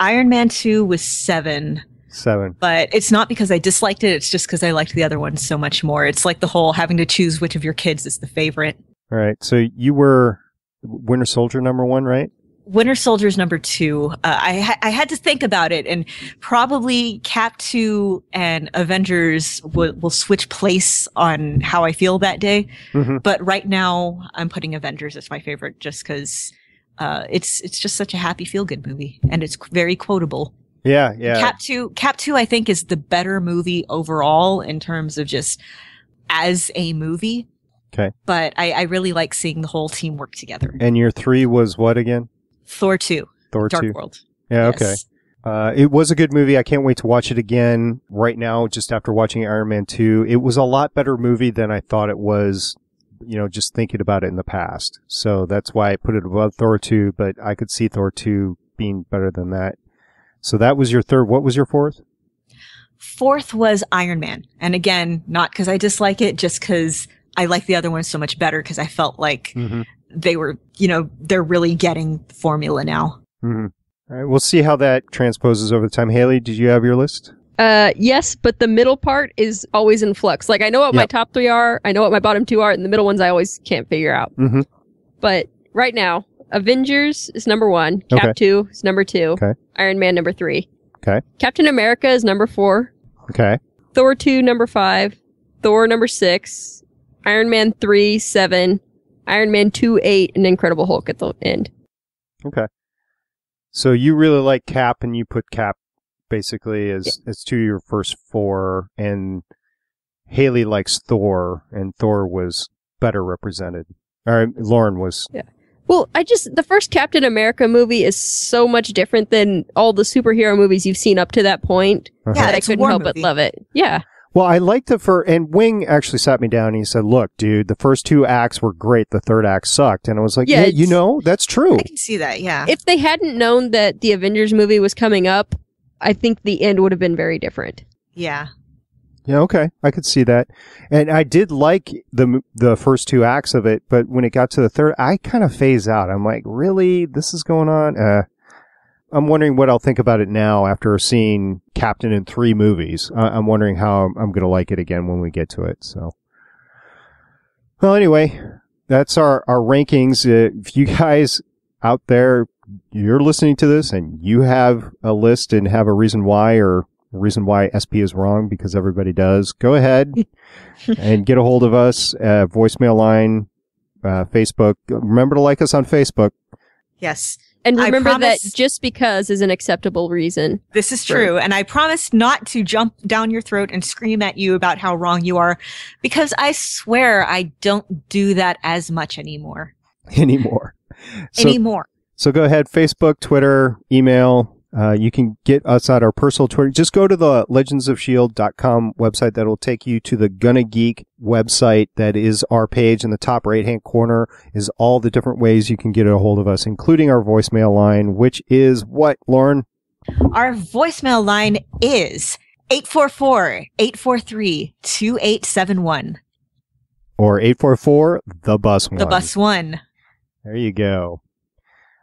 Iron Man two was seven. Seven. But it's not because I disliked it. It's just because I liked the other one so much more. It's like the whole having to choose which of your kids is the favorite. All right. So you were Winter Soldier number one, right? Winter Soldier's number two. Uh, I, ha- I had to think about it, and probably Cap two and Avengers w- will switch place on how I feel that day. Mm-hmm. But right now, I'm putting Avengers as my favorite just because... Uh, it's it's just such a happy feel-good movie, and it's very quotable. Yeah, yeah. Cap two, Cap two, I think, is the better movie overall in terms of just as a movie. Okay. But I, I really like seeing the whole team work together. And your three was what again? Thor two. Thor Dark two. Dark World. Yeah, yes. Okay. Uh, it was a good movie. I can't wait to watch it again right now, just after watching Iron Man two. It was a lot better movie than I thought it was. You know, just thinking about it in the past. So that's why I put it above Thor two, but I could see Thor two being better than that. So that was your third. What was your fourth? Fourth was Iron Man. And again, not because I dislike it, just because I like the other one so much better because I felt like mm-hmm. they were, you know, they're really getting the formula now. Mm-hmm. All right. We'll see how that transposes over the time. Haley, did you have your list? Uh, yes, but the middle part is always in flux. Like, I know what yep. my top three are, I know what my bottom two are, and the middle ones I always can't figure out. Mm-hmm. But right now, Avengers is number one, Cap okay. two is number two, okay. Iron Man number three, okay. Captain America is number four, okay. Thor two number five, Thor number six, Iron Man three seven, Iron Man two eight, and Incredible Hulk at the end. Okay. So you really like Cap, and you put Cap basically is yeah. it's to your first four, and Haley likes Thor, and Thor was better represented. All right, Lauren was yeah. Well, I just the first Captain America movie is so much different than all the superhero movies you've seen up to that point. Uh-huh. Yeah, that I couldn't help movie. But love it. Yeah. Well, I liked the first, and Wing actually sat me down and he said, "Look, dude, the first two acts were great. The third act sucked." And I was like, "Yeah, yeah you know, that's true." I can see that. Yeah. If they hadn't known that the Avengers movie was coming up, I think the end would have been very different. Yeah. Yeah, okay. I could see that. And I did like the the first two acts of it, but when it got to the third, I kind of phase out. I'm like, really? This is going on? Uh, I'm wondering what I'll think about it now after seeing Captain in three movies. Uh, I'm wondering how I'm, I'm going to like it again when we get to it. So, well, anyway, that's our, our rankings. Uh, if you guys out there, you're listening to this and you have a list and have a reason why or a reason why S P is wrong because everybody does, go ahead and get a hold of us, uh, voicemail line, uh, Facebook. Remember to like us on Facebook. Yes. And remember that just because is an acceptable reason. This is true. And I promise not to jump down your throat and scream at you about how wrong you are because I swear I don't do that as much anymore. Anymore. So, anymore. So go ahead, Facebook, Twitter, email. Uh, you can get us at our personal Twitter. Just go to the legends of shield dot com website. That will take you to the Gonna Geek website. That is our page. In the top right-hand corner is all the different ways you can get a hold of us, including our voicemail line, which is what, Lauren? Our voicemail line is eight four four, eight four three, two eight seven one. Or eight four four, the bus one. The bus one. There you go.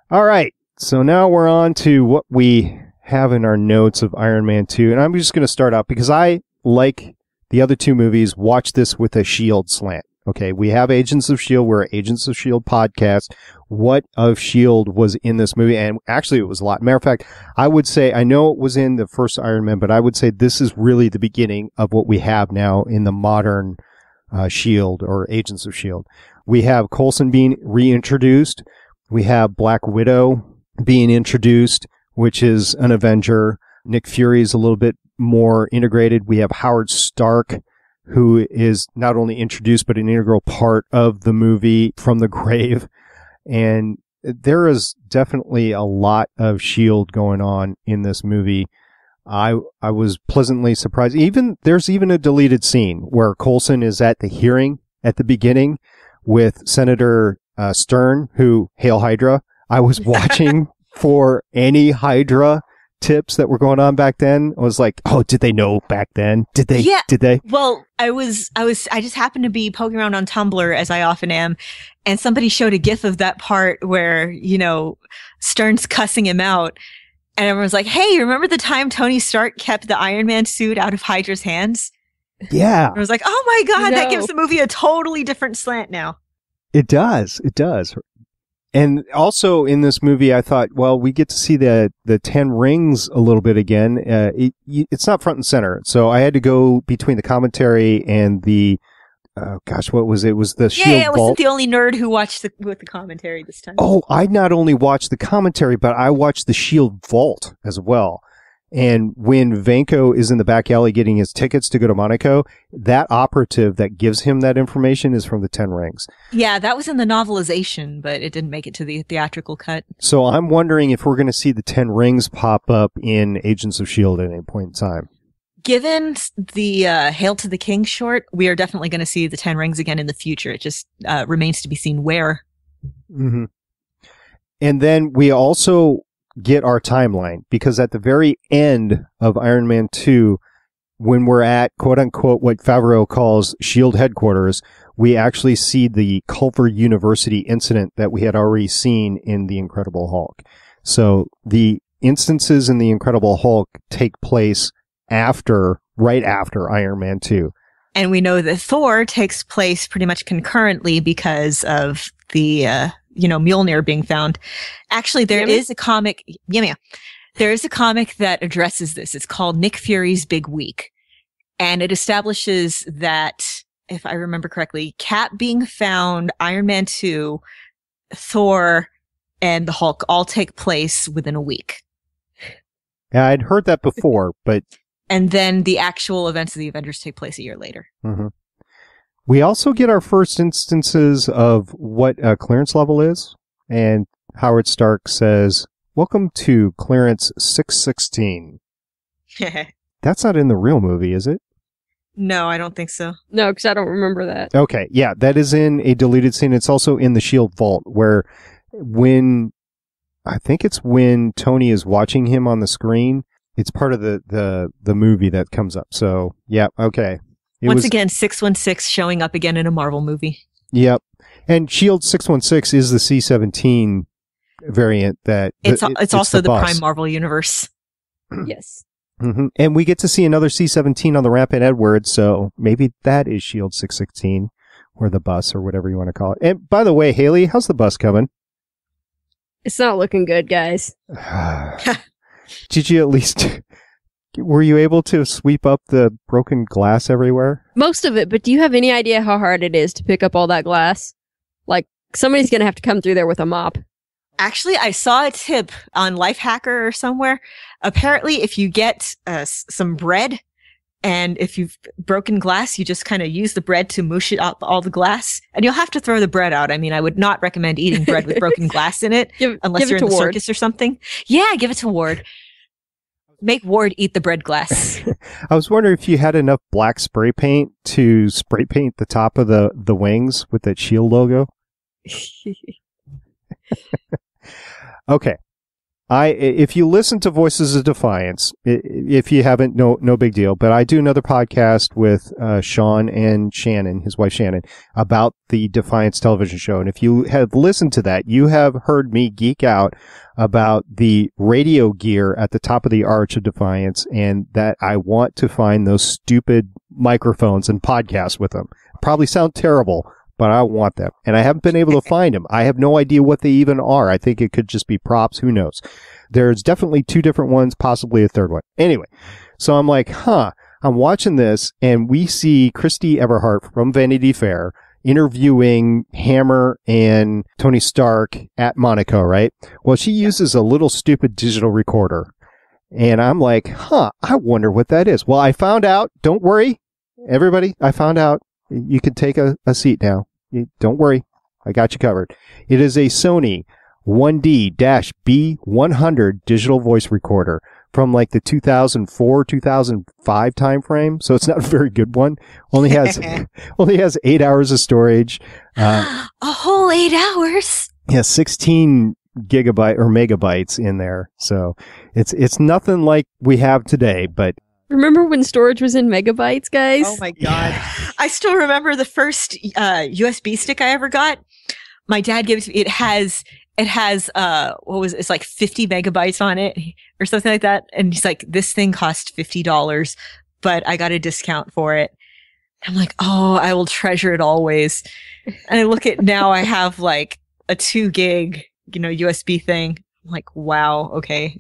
All right. So now we're on to what we have in our notes of Iron Man two. And I'm just going to start out because I, like the other two movies, watch this with a S H I E L D slant. Okay, we have Agents of S H I E L D. We're Agents of S H I E L D podcast. What of S H I E L D was in this movie? And actually, it was a lot. Matter of fact, I would say, I know it was in the first Iron Man, but I would say this is really the beginning of what we have now in the modern uh, S H I E L D or Agents of S H I E L D. We have Coulson being reintroduced. We have Black Widow being introduced, which is an Avenger. Nick Fury is a little bit more integrated. We have Howard Stark, who is not only introduced, but an integral part of the movie from the grave. And there is definitely a lot of S H I E L D going on in this movie. I I was pleasantly surprised. Even there's even a deleted scene where Coulson is at the hearing at the beginning with Senator uh, Stern, who, Hail Hydra. I was watching for any Hydra tips that were going on back then. I was like, oh, did they know back then? Did they? Yeah. Did they? Well, I was, I was, I just happened to be poking around on Tumblr, as I often am, and somebody showed a GIF of that part where, you know, Stern's cussing him out, and everyone's like, hey, remember the time Tony Stark kept the Iron Man suit out of Hydra's hands? Yeah. And I was like, oh my God, no. That gives the movie a totally different slant now. It does. It does. And also in this movie, I thought, well, we get to see the the Ten Rings a little bit again. Uh, it, it's not front and center, so I had to go between the commentary and the, uh, gosh, what was it? It was the yeah, Shield yeah, I wasn't the only nerd who watched the, with the commentary this time. Oh, I not only watched the commentary, but I watched the Shield Vault as well. And when Vanko is in the back alley getting his tickets to go to Monaco, that operative that gives him that information is from the Ten Rings. Yeah, that was in the novelization, but it didn't make it to the theatrical cut. So I'm wondering if we're going to see the Ten Rings pop up in Agents of S H I E L D at any point in time. Given the uh, Hail to the King short, we are definitely going to see the Ten Rings again in the future. It just uh, remains to be seen where. Mm-hmm. And then we also get our timeline, because at the very end of Iron Man two, when we're at quote unquote what Favreau calls S H I E L D headquarters, we actually see the Culver University incident that we had already seen in The Incredible Hulk. So the instances in The Incredible Hulk take place after, right after Iron Man two. And we know that Thor takes place pretty much concurrently because of the, uh, you know, Mjolnir being found. Actually, there yeah, is a comic. Yeah, yeah. There is a comic that addresses this. It's called Nick Fury's Big Week. And it establishes that, if I remember correctly, Cap being found, Iron Man two, Thor, and the Hulk all take place within a week. Yeah, I'd heard that before, but... And then the actual events of the Avengers take place a year later. Mm-hmm. We also get our first instances of what a clearance level is, and Howard Stark says, welcome to clearance six sixteen. That's not in the real movie, is it? No, I don't think so. No, because I don't remember that. Okay, yeah, that is in a deleted scene. It's also in the S H I E L D vault, where when, I think it's when Tony is watching him on the screen, it's part of the, the, the movie that comes up. So, yeah, okay. It Once was, again, six one six showing up again in a Marvel movie. Yep. And S H I E L D six one six is the C seventeen variant that... It's, the, it, it's, it's also the, the prime Marvel universe. Yes. Mm-hmm. And we get to see another C seventeen on the ramp in Edward, so maybe that is S H I E L D six sixteen, or the bus, or whatever you want to call it. And by the way, Haley, how's the bus coming? It's not looking good, guys. Did you at least... Were you able to sweep up the broken glass everywhere? Most of it, but do you have any idea how hard it is to pick up all that glass? Like, somebody's going to have to come through there with a mop. Actually, I saw a tip on Lifehacker or somewhere. Apparently, if you get uh, some bread, and if you've broken glass, you just kind of use the bread to mush it up all the glass. And you'll have to throw the bread out. I mean, I would not recommend eating bread with broken glass in it, give, unless give you're it in the Ward circus or something. Yeah, give it to Ward. Make Ward eat the bread glass. I was wondering if you had enough black spray paint to spray paint the top of the, the wings with that S H I E L D logo. Okay. I, if you listen to Voices of Defiance, if you haven't, no, no big deal. But I do another podcast with uh, Sean and Shannon, his wife Shannon, about the Defiance television show. And if you have listened to that, you have heard me geek out about the radio gear at the top of the arch of Defiance, and that I want to find those stupid microphones and podcasts with them. Probably sound terrible, but I want them. And I haven't been able to find them. I have no idea what they even are. I think it could just be props. Who knows? There's definitely two different ones, possibly a third one. Anyway, so I'm like, huh, I'm watching this, and we see Christy Everhart from Vanity Fair interviewing Hammer and Tony Stark at Monaco, right? Well, she uses a little stupid digital recorder. And I'm like, huh, I wonder what that is. Well, I found out. Don't worry, everybody. I found out. You can take a, a seat now. You, don't worry. I got you covered. It is a Sony one D B one hundred digital voice recorder from like the two thousand four, two thousand five time frame. So it's not a very good one. Only has only has eight hours of storage. Uh, a whole eight hours? Yeah, sixteen gigabyte or megabytes in there. So it's it's nothing like we have today, but... Remember when storage was in megabytes, guys? Oh, my God. Yeah. I still remember the first uh, U S B stick I ever got. My dad gave it to me. It has, it has uh, what was it? It's like fifty megabytes on it or something like that. And he's like, this thing cost fifty dollars, but I got a discount for it. I'm like, oh, I will treasure it always. And I look at now, I have like a two gig, you know, U S B thing. I'm like, wow, okay.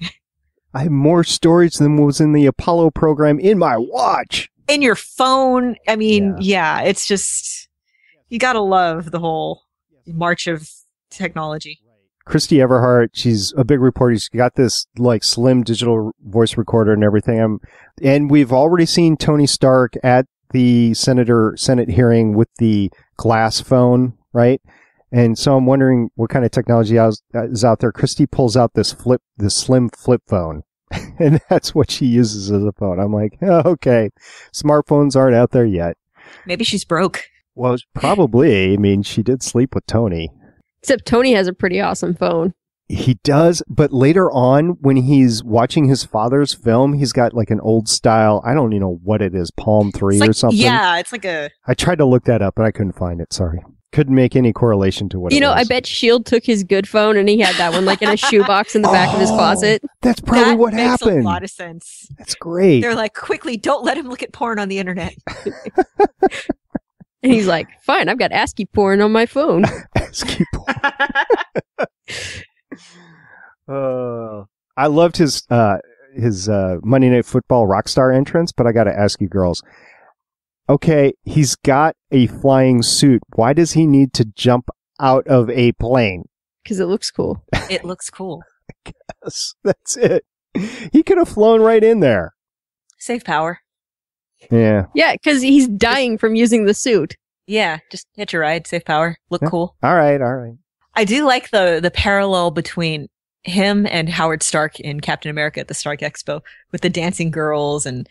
I have more storage than was in the Apollo program in my watch. In your phone. I mean, yeah. yeah, it's just, you gotta love the whole march of technology. Christy Everhart, she's a big reporter. She's got this like slim digital voice recorder and everything. I'm, and we've already seen Tony Stark at the Senator Senate hearing with the glass phone, right? And so I'm wondering what kind of technology is out there. Christy pulls out this flip, this slim flip phone. And that's what she uses as a phone. I'm like, oh, okay, smartphones aren't out there yet. Maybe she's broke. Well, probably. I mean, she did sleep with Tony. Except Tony has a pretty awesome phone. He does. But later on, when he's watching his father's film, he's got like an old style, I don't even know what it is, Palm three like, or something. Yeah, it's like a... I tried to look that up, but I couldn't find it. Sorry. Couldn't make any correlation to what you it know, was. I bet S H I E L D took his good phone and he had that one like in a shoebox in the back oh, of his closet. That's probably that what happened. That makes a lot of sense. That's great. They're like, quickly, don't let him look at porn on the internet. And he's like, fine, I've got ASCII porn on my phone. ASCII porn. uh, I loved his, uh, his uh, Monday Night Football Rockstar entrance, but I got to ask you girls. Okay, he's got a flying suit. Why does he need to jump out of a plane? Because it looks cool. It looks cool. I guess that's it. He could have flown right in there. Save power. Yeah. Yeah, because he's dying from using the suit. Yeah, just hit your ride, save power, look yeah. cool. All right, all right. I do like the the parallel between him and Howard Stark in Captain America at the Stark Expo with the dancing girls and...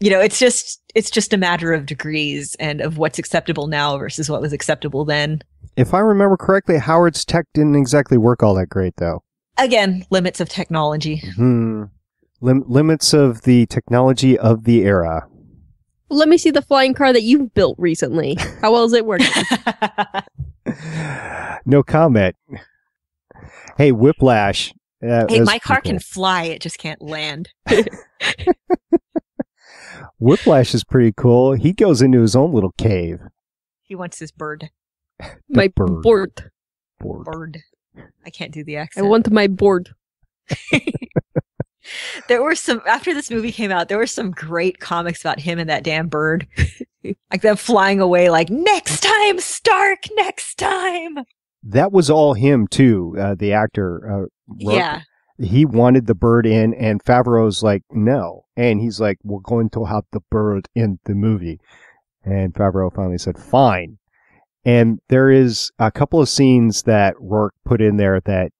You know, it's just it's just a matter of degrees and of what's acceptable now versus what was acceptable then. If I remember correctly, Howard's tech didn't exactly work all that great, though. Again, limits of technology. Mm-hmm. Lim- limits of the technology of the era. Well, let me see the flying car that you built recently. How well is it working? No comment. Hey, Whiplash. Uh, hey, my car people. can fly. It just can't land. Whiplash is pretty cool. He goes into his own little cave. He wants his bird. My bird. Board. Board. Bird. I can't do the accent. I want my board. There were some, after this movie came out, there were some great comics about him and that damn bird. Like them flying away like, next time, Stark, next time. That was all him, too, uh, the actor. Uh, yeah. He wanted the bird in, and Favreau's like, no. And he's like, we're going to have the bird in the movie. And Favreau finally said, fine. And there is a couple of scenes that Rourke put in there that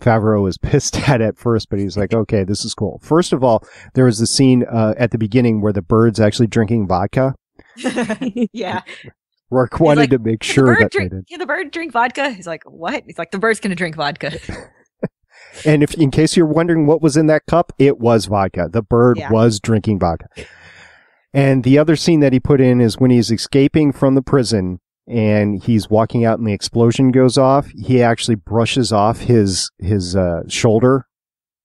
Favreau was pissed at at first, but he's like, okay, this is cool. First of all, there was the scene uh, at the beginning where the bird's actually drinking vodka. Yeah. Rourke wanted like, to make sure that drink, they did. Can the bird drink vodka? He's like, what? He's like, the bird's going to drink vodka. And if, in case you're wondering what was in that cup, it was vodka. The bird yeah. was drinking vodka. And the other scene that he put in is when he's escaping from the prison and he's walking out and the explosion goes off, he actually brushes off his his uh, shoulder,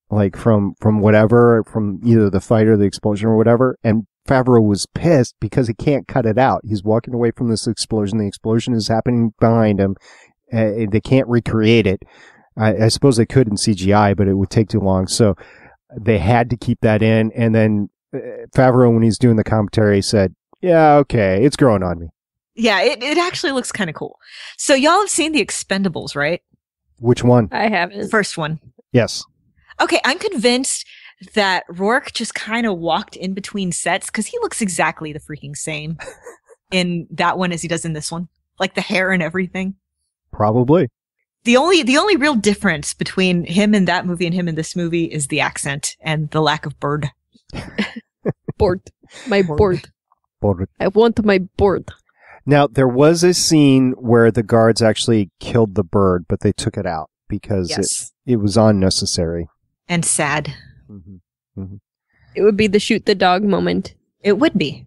like from, from whatever, from either the fight or the explosion or whatever. And Favreau was pissed because he can't cut it out. He's walking away from this explosion. The explosion is happening behind him. Uh, they can't recreate it. I, I suppose they could in C G I, but it would take too long. So they had to keep that in. And then Favreau, when he's doing the commentary, said, yeah, okay, it's growing on me. Yeah, it, it actually looks kind of cool. So y'all have seen The Expendables, right? Which one? I haven't. First one. Yes. Okay, I'm convinced that Rourke just kind of walked in between sets because he looks exactly the freaking same in that one as he does in this one. Like the hair and everything. Probably. The only the only real difference between him in that movie and him in this movie is the accent and the lack of bird. Board. My board. Board. I want my board. Now, there was a scene where the guards actually killed the bird, but they took it out because yes. it, it was unnecessary. And sad. Mm-hmm. Mm-hmm. It would be the shoot the dog moment. It would be.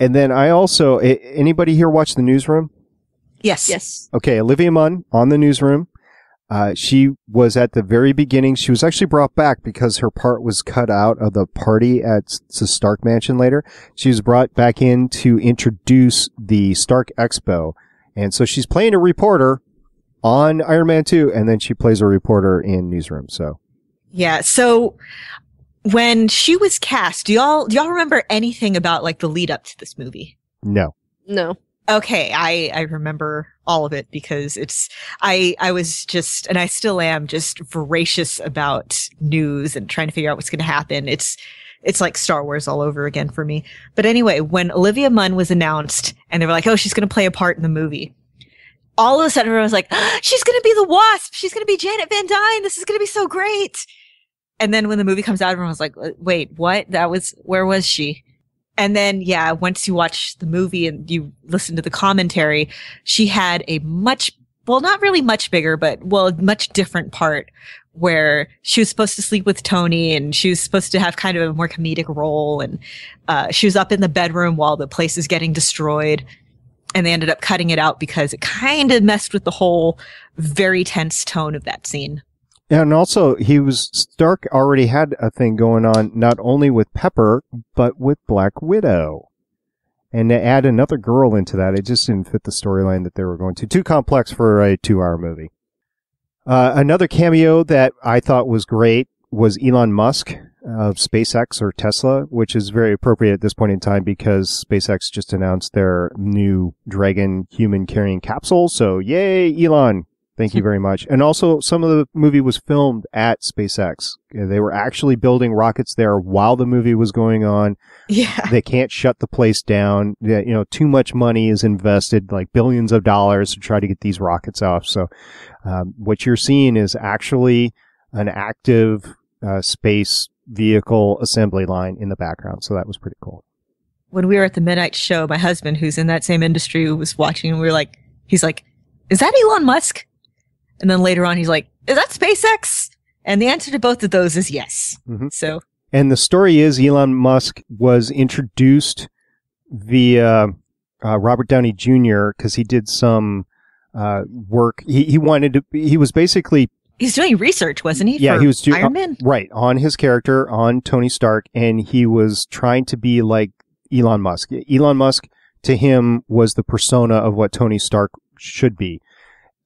And then I also, anybody here watch The Newsroom? Yes. Yes. Okay, Olivia Munn on The Newsroom. Uh, she was at the very beginning. She was actually brought back because her part was cut out of the party at the Stark Mansion later. She was brought back in to introduce the Stark Expo. And so she's playing a reporter on Iron Man two, and then she plays a reporter in Newsroom. So, yeah. So when she was cast, do y'all, do y'all remember anything about like the lead up to this movie? No. No. Okay, I, I remember all of it because it's, I, I was just, and I still am just voracious about news and trying to figure out what's going to happen. It's, it's like Star Wars all over again for me. But anyway, when Olivia Munn was announced and they were like, oh, she's going to play a part in the movie. All of a sudden, everyone was like, oh, she's going to be the Wasp. She's going to be Janet Van Dyne. This is going to be so great. And then when the movie comes out, everyone was like, wait, what? That was, where was she? And then, yeah, once you watch the movie and you listen to the commentary, she had a much, well, not really much bigger, but, well, much different part where she was supposed to sleep with Tony and she was supposed to have kind of a more comedic role. And uh she was up in the bedroom while the place is getting destroyed. And they ended up cutting it out because it kind of messed with the whole very tense tone of that scene. And also, he was, Stark already had a thing going on, not only with Pepper, but with Black Widow. And to add another girl into that, it just didn't fit the storyline that they were going to. Too complex for a two-hour movie. Uh, another cameo that I thought was great was Elon Musk of SpaceX or Tesla, which is very appropriate at this point in time because SpaceX just announced their new Dragon human-carrying capsule. So, yay, Elon! Thank you very much. And also, some of the movie was filmed at SpaceX. They were actually building rockets there while the movie was going on. Yeah. They can't shut the place down. You know, too much money is invested, like billions of dollars, to try to get these rockets off. So um, what you're seeing is actually an active uh, space vehicle assembly line in the background. So that was pretty cool. When we were at the midnight show, my husband, who's in that same industry, was watching, and we were like, he's like, is that Elon Musk? And then later on, he's like, is that SpaceX? And the answer to both of those is yes. Mm-hmm. So, and the story is Elon Musk was introduced via uh, Robert Downey Junior because he did some uh, work. He, he wanted to, he was basically... He's doing research, wasn't he? Yeah, he was doing... Iron Man? Uh, right, on his character, on Tony Stark, and he was trying to be like Elon Musk. Elon Musk, to him, was the persona of what Tony Stark should be.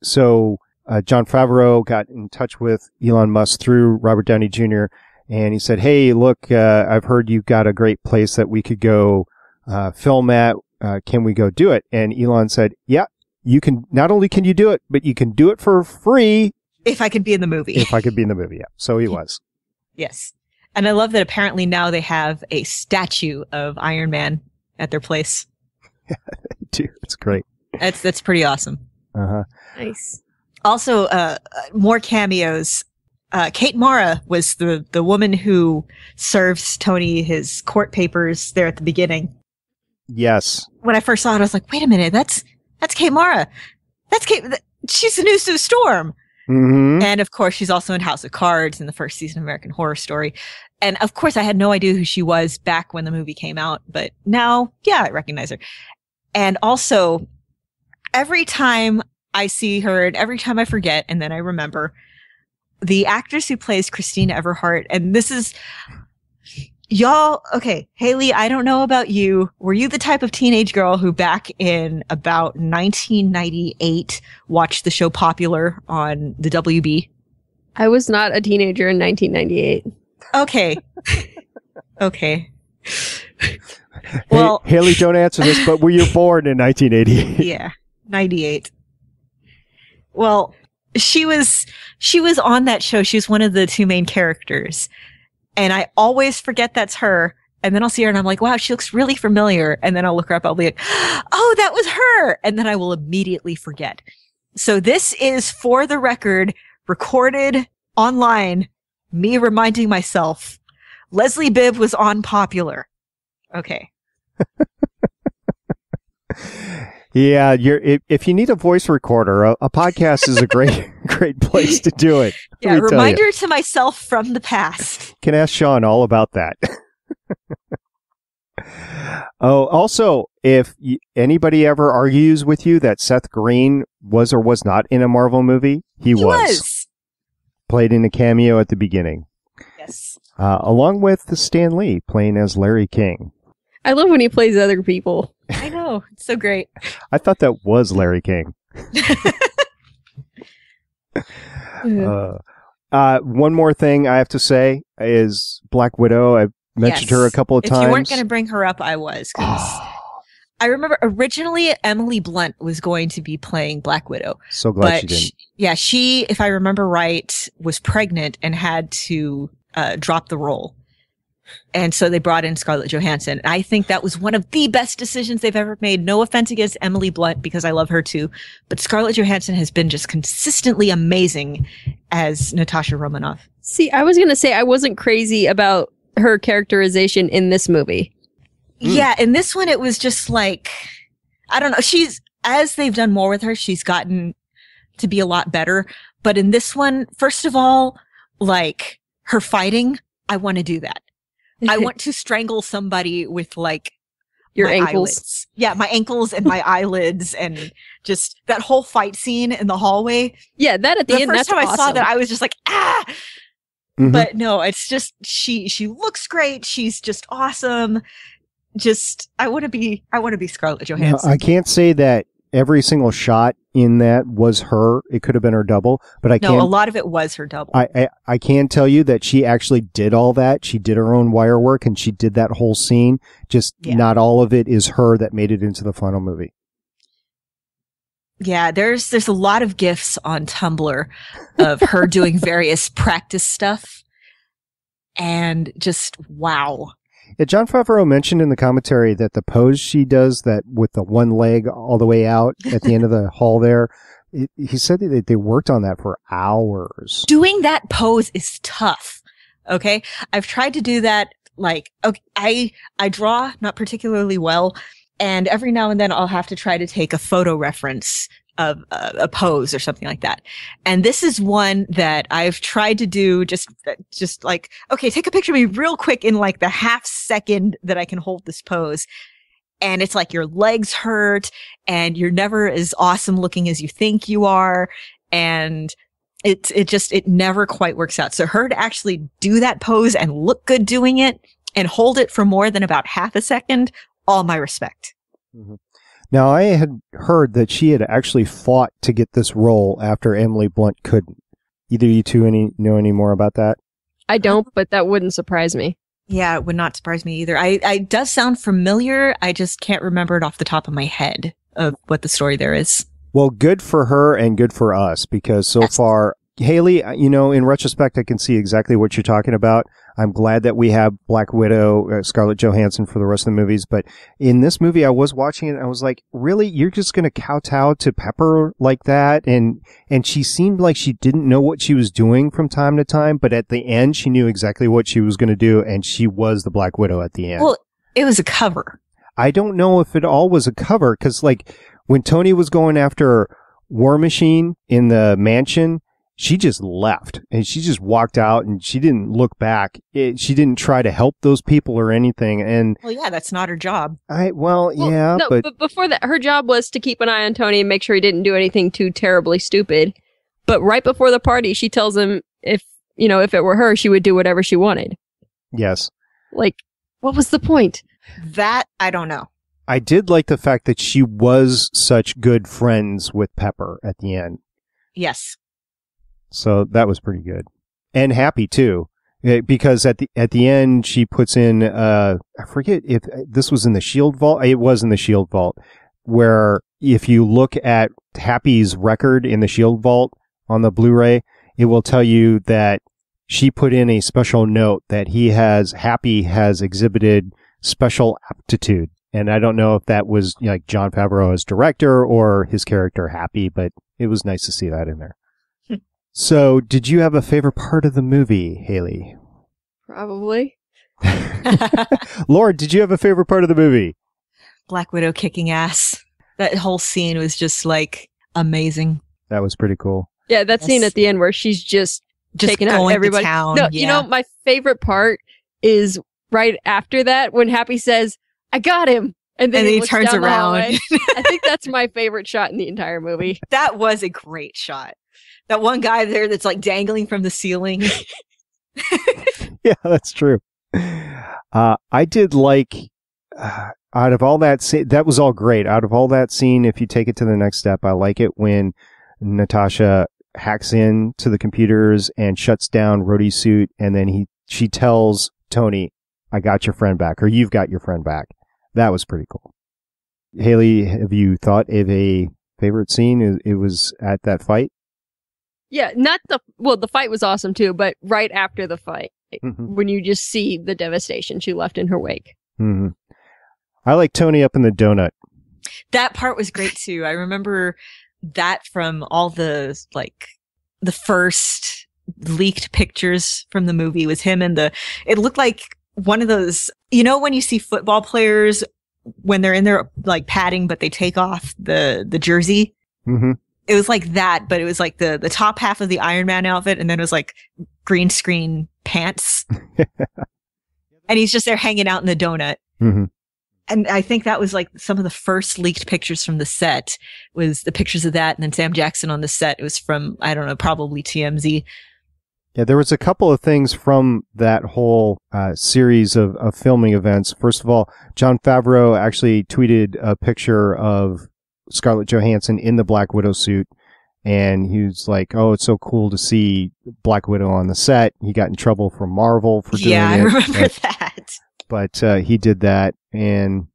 So... Uh, John Favreau got in touch with Elon Musk through Robert Downey Junior And he said, hey, look, uh, I've heard you've got a great place that we could go uh, film at. Uh, can we go do it? And Elon said, yeah, you can. Not only can you do it, but you can do it for free. If I could be in the movie. If I could be in the movie. Yeah. So he was. Yes. And I love that apparently now they have a statue of Iron Man at their place. Yeah, they do. It's great. That's, that's pretty awesome. Uh-huh. Nice. Also, uh, more cameos. Uh, Kate Mara was the, the woman who serves Tony his court papers there at the beginning. Yes. When I first saw it, I was like, wait a minute, that's, that's Kate Mara. That's Kate, th- she's the news to the storm. Mm-hmm. And of course, she's also in House of Cards in the first season of American Horror Story. And of course, I had no idea who she was back when the movie came out, but now, yeah, I recognize her. And also, every time I see her and every time I forget and then I remember, the actress who plays Christina Everhart, and this is, y'all, okay, Haley, I don't know about you. Were you the type of teenage girl who back in about nineteen ninety-eight watched the show Popular on the W B? I was not a teenager in nineteen ninety-eight. Okay. Okay. Well, Haley, don't answer this, but were you born in nineteen eighty-eight? Yeah, ninety-eight. Well, she was she was on that show. She was one of the two main characters. And I always forget that's her. And then I'll see her and I'm like, wow, she looks really familiar. And then I'll look her up. I'll be like, oh, that was her. And then I will immediately forget. So this is, for the record, recorded online, me reminding myself, Leslie Bibb was on Popular. Okay. Yeah, you're, if, if you need a voice recorder, a, a podcast is a great, great place to do it. Yeah, reminder to myself from the past. Can ask Sean all about that. Oh, also, if you, anybody ever argues with you that Seth Green was or was not in a Marvel movie, he, he was. was. Played in a cameo at the beginning. Yes. Uh, along with Stan Lee playing as Larry King. I love when he plays other people. I know. It's so great. I thought that was Larry King. uh, uh, one more thing I have to say is Black Widow. I mentioned yes. her a couple of if times. If you weren't going to bring her up, I was. Cause I remember originally Emily Blunt was going to be playing Black Widow. So glad she didn't. She, yeah, she, if I remember right, was pregnant and had to uh, drop the role. And so they brought in Scarlett Johansson. I think that was one of the best decisions they've ever made. No offense against Emily Blunt, because I love her too. But Scarlett Johansson has been just consistently amazing as Natasha Romanoff. See, I was going to say I wasn't crazy about her characterization in this movie. Mm. Yeah, in this one, it was just like, I don't know. She's, as they've done more with her, she's gotten to be a lot better. But in this one, first of all, like her fighting, I want to do that. I want to strangle somebody with, like, your ankles. Eyelids. Yeah, my ankles and my eyelids, and just that whole fight scene in the hallway. Yeah, that at the, the end. The first that's time awesome. I saw that, I was just like, ah. Mm-hmm. But no, it's just she. She looks great. She's just awesome. Just I want to be. I want to be Scarlett Johansson. Now, I can't say that every single shot in that was her. It could have been her double, but I can't. No, a lot of it was her double. I, I I can tell you that she actually did all that. She did her own wire work, and she did that whole scene. Just yeah. Not all of it is her that made it into the final movie. Yeah, there's there's a lot of GIFs on Tumblr of her doing various practice stuff, and just wow. Yeah, John Favreau mentioned in the commentary that the pose she does, that with the one leg all the way out at the end of the hall there, it, he said that they worked on that for hours. Doing that pose is tough, okay? I've tried to do that, like, okay, I, I draw not particularly well, and every now and then I'll have to try to take a photo reference of a, a pose or something like that. And this is one that I've tried to do just, just like, okay, take a picture of me real quick in like the half second that I can hold this pose. And it's like your legs hurt and you're never as awesome looking as you think you are. And it's, it just, it never quite works out. So her to actually do that pose and look good doing it and hold it for more than about half a second, all my respect. Mm-hmm. Now, I had heard that she had actually fought to get this role after Emily Blunt couldn't. Either you two any, know any more about that? I don't, but that wouldn't surprise me. Yeah, it would not surprise me either. I, I does sound familiar. I just can't remember it off the top of my head of what the story there is. Well, good for her and good for us, because so yes. far, Haley, you know, in retrospect, I can see exactly what you're talking about. I'm glad that we have Black Widow, uh, Scarlett Johansson for the rest of the movies. But in this movie, I was watching it and I was like, really? You're just going to kowtow to Pepper like that? And and she seemed like she didn't know what she was doing from time to time. But at the end, she knew exactly what she was going to do. And she was the Black Widow at the end. Well, it was a cover. I don't know if it all was a cover, because like when Tony was going after War Machine in the mansion, she just left, and she just walked out, and she didn't look back. It, she didn't try to help those people or anything. And well, yeah, that's not her job. I well, well yeah, no, but, but before that, her job was to keep an eye on Tony and make sure he didn't do anything too terribly stupid. But right before the party, she tells him if you know if it were her, she would do whatever she wanted. Yes. Like, what was the point? That I don't know. I did like the fact that she was such good friends with Pepper at the end. Yes. So that was pretty good. And happy, too, because at the at the end, she puts in, uh, I forget if this was in the S H I E L D vault. It was in the S H I E L D vault, where if you look at Happy's record in the S H I E L D vault on the Blu-ray, it will tell you that she put in a special note that he has, Happy has exhibited special aptitude. And I don't know if that was you know, like Jon Favreau as director or his character Happy, but it was nice to see that in there. So, did you have a favorite part of the movie, Haley? Probably. Laura, did you have a favorite part of the movie? Black Widow kicking ass. That whole scene was just, like, amazing. That was pretty cool. Yeah, that yes. scene at the end where she's just, just taking out everybody. To town, no, yeah. You know, my favorite part is right after that when Happy says, I got him. And then and he, he turns around. I think that's my favorite shot in the entire movie. That was a great shot. That one guy there that's like dangling from the ceiling. Yeah, that's true. Uh, I did like, uh, out of all that, se- that was all great. Out of all that scene, if you take it to the next step, I like it when Natasha hacks in to the computers and shuts down Rhodey's suit. And then he, she tells Tony, I got your friend back, or you've got your friend back. That was pretty cool. Haley, have you thought of a favorite scene? It was at that fight. Yeah, not the, well, the fight was awesome too, but right after the fight, mm-hmm. when you just see the devastation she left in her wake. Mm-hmm. I like Tony up in the donut. That part was great too. I remember that from all the, like, the first leaked pictures from the movie was him and the, it looked like one of those, you know, when you see football players, when they're in their, like, padding, but they take off the, the jersey. Mm-hmm. It was like that, but it was like the, the top half of the Iron Man outfit, and then it was like green screen pants. And he's just there hanging out in the donut. Mm-hmm. And I think that was like some of the first leaked pictures from the set was the pictures of that. And then Sam Jackson on the set, it was from, I don't know, probably T M Z. Yeah, there was a couple of things from that whole uh, series of, of filming events. First of all, Jon Favreau actually tweeted a picture of Scarlett Johansson in the Black Widow suit, and he was like, oh, it's so cool to see Black Widow on the set. He got in trouble from Marvel for doing yeah, it. Yeah, I remember but, that. But uh, he did that, and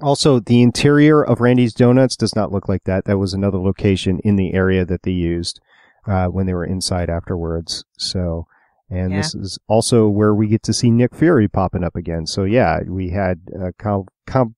also the interior of Randy's Donuts does not look like that. That was another location in the area that they used uh, when they were inside afterwards. So, and yeah. This is also where we get to see Nick Fury popping up again. So yeah, we had a com- com-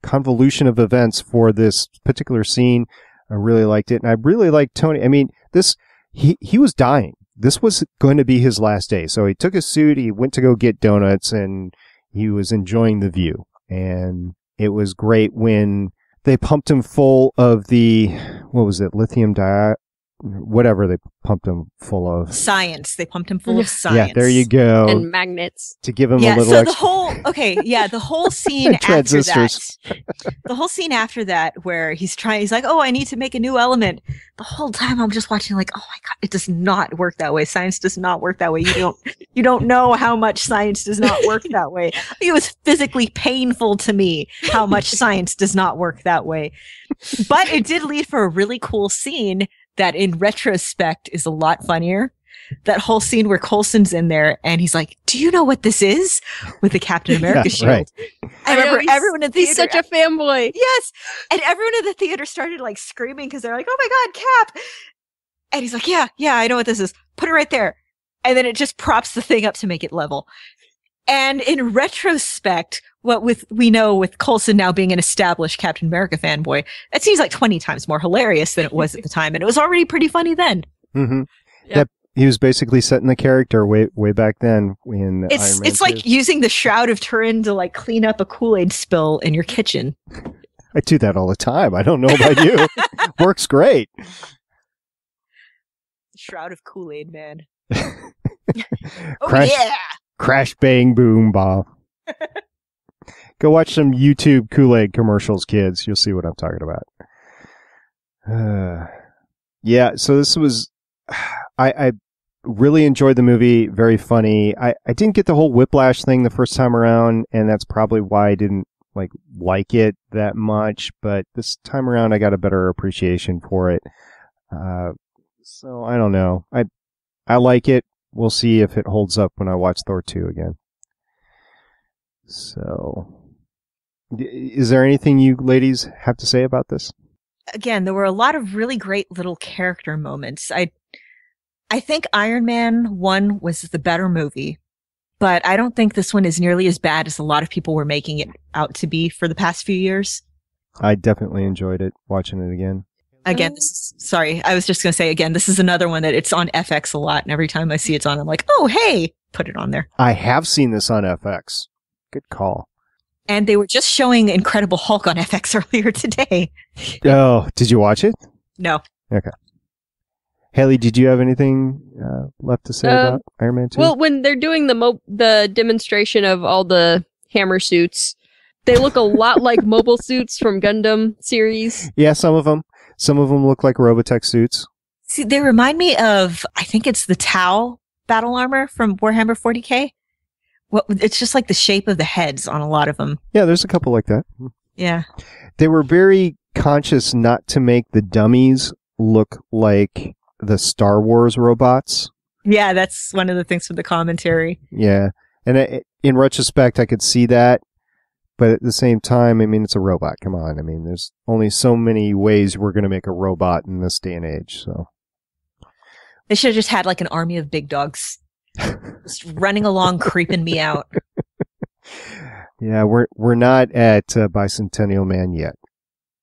convolution of events for this particular scene. I really liked it. And I really liked Tony. I mean, this, he, he was dying. This was going to be his last day. So he took his suit, he went to go get donuts, and he was enjoying the view. And it was great when they pumped him full of the, what was it? Lithium di, whatever they pumped him full of. Science. They pumped him full of science. Yeah, there you go. And magnets. To give him yeah, a little so extra. The whole, okay, yeah, the whole scene after that. The whole scene after that where he's trying, he's like, oh, I need to make a new element. The whole time I'm just watching like, oh my God, it does not work that way. Science does not work that way. You don't, you don't know how much science does not work that way. It was physically painful to me how much science does not work that way. But it did lead for a really cool scene that in retrospect is a lot funnier. That whole scene where Coulson's in there and he's like, do you know what this is? With the Captain America yeah, shield. Right. I, I remember know, everyone in the theater. He's such a fanboy. Yes. And everyone in the theater started like screaming because they're like, oh my God, Cap. And he's like, yeah, yeah, I know what this is. Put it right there. And then it just props the thing up to make it level. And in retrospect, what with we know with Coulson now being an established Captain America fanboy, that seems like twenty times more hilarious than it was at the time, and it was already pretty funny then. Mm-hmm. Yep. That he was basically setting the character way way back then in it's, Iron Man It's two. Like using the Shroud of Turin to like clean up a Kool-Aid spill in your kitchen. I do that all the time. I don't know about you. Works great. shroud of Kool-Aid Man. Oh, crash, yeah! Crash, bang, boom, bomb. Go watch some YouTube Kool-Aid commercials, kids. You'll see what I'm talking about. Uh, yeah, so this was... I, I really enjoyed the movie. Very funny. I, I didn't get the whole whiplash thing the first time around, and that's probably why I didn't like like it that much. But this time around, I got a better appreciation for it. Uh, so, I don't know. I I like it. We'll see if it holds up when I watch Thor two again. So, is there anything you ladies have to say about this? Again, there were a lot of really great little character moments. I I think Iron Man one was the better movie, but I don't think this one is nearly as bad as a lot of people were making it out to be for the past few years. I definitely enjoyed it, watching it again. Again, this is, sorry, I was just going to say, again, this is another one that it's on F X a lot, and every time I see it's on, I'm like, oh, hey, put it on there. I have seen this on F X. Good call. And they were just showing Incredible Hulk on F X earlier today. Oh, did you watch it? No. Okay. Haley, did you have anything uh, left to say uh, about Iron Man two? Well, when they're doing the mo- the demonstration of all the hammer suits, they look a lot like mobile suits from Gundam series. Yeah, some of them. Some of them look like Robotech suits. See, they remind me of, I think it's the Tau battle armor from Warhammer forty K. Well, it's just like the shape of the heads on a lot of them. Yeah, there's a couple like that. Yeah. They were very conscious not to make the dummies look like the Star Wars robots. Yeah, that's one of the things from the commentary. Yeah. And I, in retrospect, I could see that. But at the same time, I mean, it's a robot. Come on. I mean, there's only so many ways we're going to make a robot in this day and age. So they should have just had like an army of big dogs. Just running along, creeping me out. Yeah, we're we're not at uh, Bicentennial Man yet.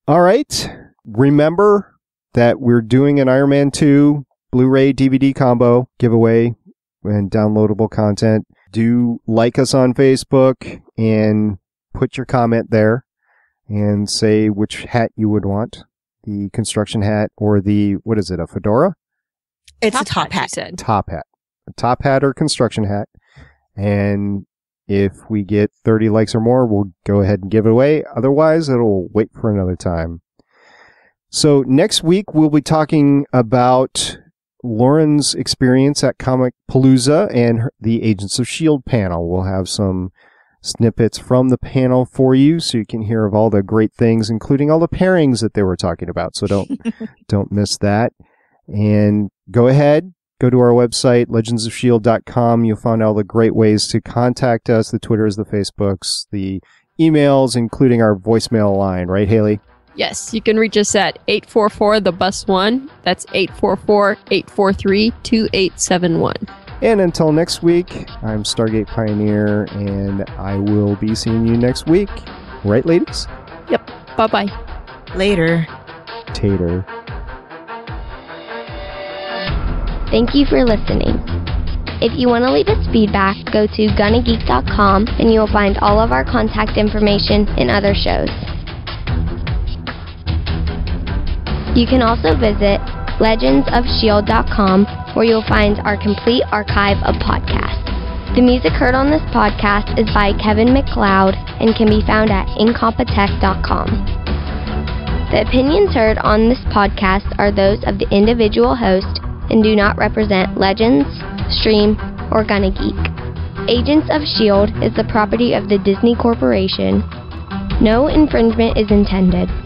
All right. Remember that we're doing an Iron Man two Blu-ray D V D combo giveaway and downloadable content. Do like us on Facebook and put your comment there and say which hat you would want, the construction hat or the, what is it, a fedora? It's top a top hat. hat. Said. Top hat. A top hat or construction hat, and if we get thirty likes or more, we'll go ahead and give it away. Otherwise, it'll wait for another time. So next week, we'll be talking about Lauren's experience at Comic Palooza and the Agents of S H I E L D panel. We'll have some snippets from the panel for you, so you can hear of all the great things, including all the pairings that they were talking about. So don't don't miss that. And go ahead. Go to our website, legends of shield dot com. You'll find all the great ways to contact us, the Twitters, the Facebooks, the emails, including our voicemail line. Right, Haley? Yes, you can reach us at eight four four the bus one. That's eight four four, eight four three, two eight seven one. And until next week, I'm Stargate Pioneer, and I will be seeing you next week. Right, ladies? Yep. Bye-bye. Later. Tater. Thank you for listening. If you want to leave us feedback, go to gonna geek dot com and you will find all of our contact information and other shows. You can also visit legends of shield dot com where you'll find our complete archive of podcasts. The music heard on this podcast is by Kevin MacLeod and can be found at incompetech dot com. The opinions heard on this podcast are those of the individual host and do not represent Legends, Stream, or Gonna Geek. Agents of S H I E L D is the property of the Disney Corporation. No infringement is intended.